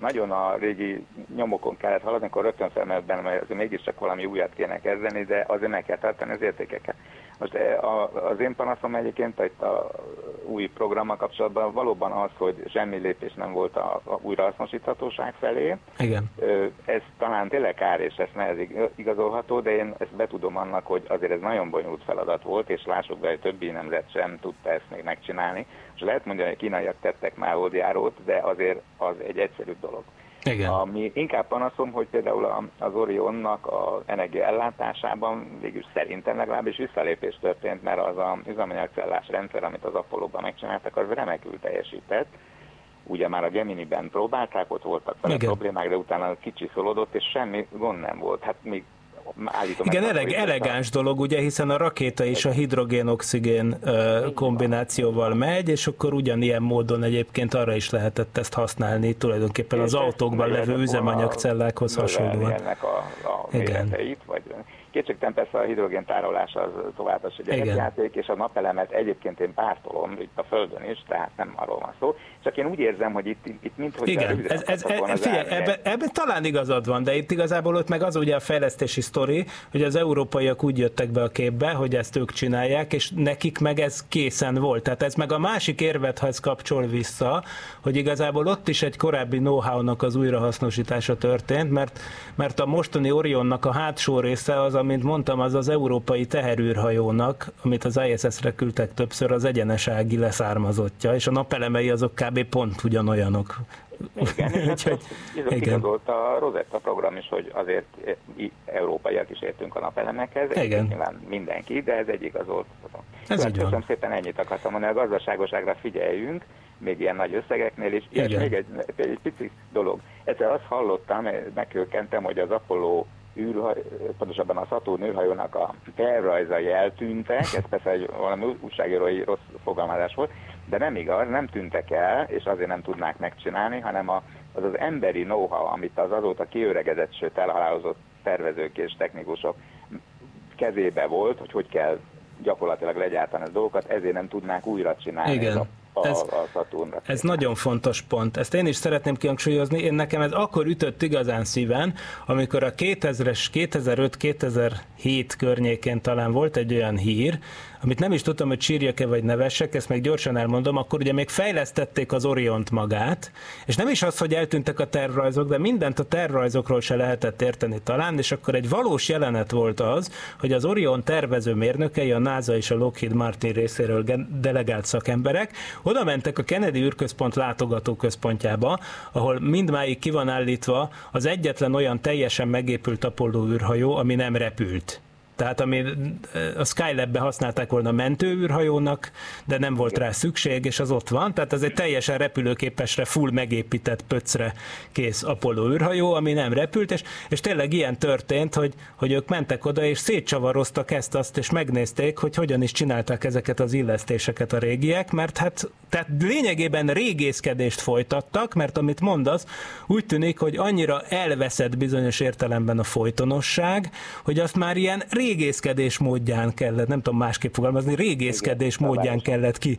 nagyon a régi nyomokon kellett haladni, akkor rögtön felmerült bennem, hogy azért mégiscsak valami újat kéne kezdeni, de azért meg kell tartani az értékeket. Most az én panaszom egyébként itt a új programmal kapcsolatban valóban az, hogy semmi lépés nem volt a, a újrahasznosíthatóság felé. Igen. Ez talán tényleg kár, és ez nehezen igazolható, de én ezt betudom annak, hogy azért ez nagyon bonyolult feladat volt, és lássuk be, hogy többi nemzet sem tudta ezt még megcsinálni. És lehet mondani, hogy kínaiak tettek már oldjárót, de azért az egy egyszerűbb dolog. Igen. Ami inkább panaszom, hogy például az Orionnak az energia ellátásában végül szerintem legalábbis visszalépés történt, mert az a üzemanyagcellás rendszer, amit az Apollo-ban megcsináltak, az remekül teljesített. Ugye már a Gemini-ben próbálták, ott voltak vele problémák, de utána kicsiszolódott, és semmi gond nem volt. Hát még állítom. Igen, eleg, elegáns dolog, ugye, hiszen a rakéta is a hidrogén-oxigén kombinációval megy, és akkor ugyanilyen módon egyébként arra is lehetett ezt használni tulajdonképpen az autókban levő üzemanyagcellákhoz hasonlóan. Ennek a, a méreteit, vagy... Kétségtelen persze a hidrogén tárolás az továbbra is egy gyerekjáték, és a napelemet egyébként én pártolom itt a Földön is, tehát nem arról van szó. Csak én úgy érzem, hogy itt, itt minthogy... Igen, ez, ez, ez, figyelj, ebben ebbe talán igazad van, de itt igazából ott meg az ugye a fejlesztési sztori, hogy az európaiak úgy jöttek be a képbe, hogy ezt ők csinálják, és nekik meg ez készen volt. Tehát ez meg a másik érvet, ha ez kapcsol vissza, hogy igazából ott is egy korábbi know-how-nak az újrahasznosítása történt, mert, mert a mostani Orionnak a hátsó része az, amint mondtam, az az európai teherűrhajónak, amit az I S S-re küldtek többször, az egyenesági leszármazottja, és a napelemei azok kb. Pont ugyanolyanok. Igen, és hát igazolt a Rosetta program is, hogy azért európaiak is értünk a napelemekhez, nyilván mindenki, de ez egy igazolt. Ez így van. Köszönöm szépen, ennyit akartam mondani, a gazdaságoságra figyeljünk, még ilyen nagy összegeknél is, és még egy, egy pici dolog. Ezzel azt hallottam, megkölkentem, hogy az Apollo űrhaj, pontosabban a Saturn űrhajónak a tervrajzai eltűntek, ez persze egy valami újságírói rossz fogalmazás volt, de nem igaz, nem tűntek el, és azért nem tudnák megcsinálni, hanem az az emberi know-how, amit az azóta kiöregedett, sőt elhalálozott tervezők és technikusok kezébe volt, hogy hogy kell gyakorlatilag legyártani a dolgokat, ezért nem tudnák újra csinálni. Igen. Ez, ez nagyon fontos pont. Ezt én is szeretném kihangsúlyozni. Én nekem ez akkor ütött igazán szíven, amikor a kétezres, kétezer-öt kétezer-hét környékén talán volt egy olyan hír, amit nem is tudtam, hogy sírjak-e vagy nevessek, ezt meg gyorsan elmondom, akkor ugye még fejlesztették az Oriont magát, és nem is az, hogy eltűntek a tervrajzok, de mindent a tervrajzokról se lehetett érteni talán, és akkor egy valós jelenet volt az, hogy az Orion tervező mérnökei, a NASA és a Lockheed Martin részéről delegált szakemberek, oda mentek a Kennedy űrközpont látogató központjába, ahol mindmáig ki van állítva az egyetlen olyan teljesen megépült Apollo űrhajó, ami nem repült. Tehát ami a Skylab-be használták volna mentőűrhajónak, de nem volt rá szükség, és az ott van. Tehát ez egy teljesen repülőképesre, full megépített pöcre kész Apollo űrhajó, ami nem repült, és, és tényleg ilyen történt, hogy, hogy ők mentek oda, és szétcsavaroztak ezt, azt, és megnézték, hogy hogyan is csinálták ezeket az illesztéseket a régiek, mert hát tehát lényegében régészkedést folytattak, mert amit mondasz, úgy tűnik, hogy annyira elveszett bizonyos értelemben a folytonosság, hogy azt már ilyen ré régészkedés módján kellett, nem tudom másképp fogalmazni, régészkedés Igen, módján kellett ki,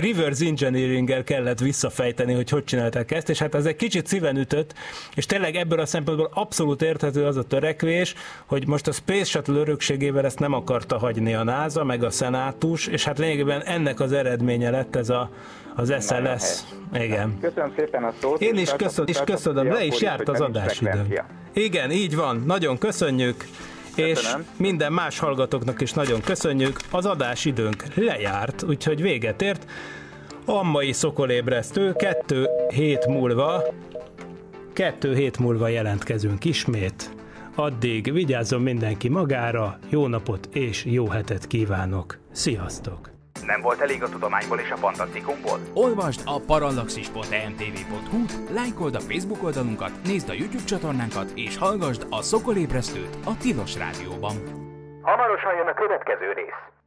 reverse engineering-el kellett visszafejteni, hogy hogy csinálták ezt, és hát ez egy kicsit szíven ütött, és tényleg ebből a szempontból abszolút érthető az a törekvés, hogy most a Space Shuttle örökségével ezt nem akarta hagyni a NASA, meg a szenátus, és hát lényegében ennek az eredménye lett ez a az S L S. Igen. Köszönöm szépen a szót. Én is köszönöm, és köszönöm, le is járt az adásidő. Igen, így van, nagyon köszönjük. Köszönöm. És minden más hallgatóknak is nagyon köszönjük, az adásidőnk lejárt, úgyhogy véget ért. A mai Szokolébresztő, kettő hét múlva, kettő hét múlva jelentkezünk ismét. Addig vigyázzon mindenki magára, jó napot és jó hetet kívánok. Sziasztok! Nem volt elég a tudományból és a fantasztikumból? Olvasd a parallaxis pont e m t v pont hu, lájkold a Facebook oldalunkat, nézd a YouTube csatornánkat, és hallgassd a Szokolébresztőt a Tilos Rádióban. Hamarosan jön a következő rész.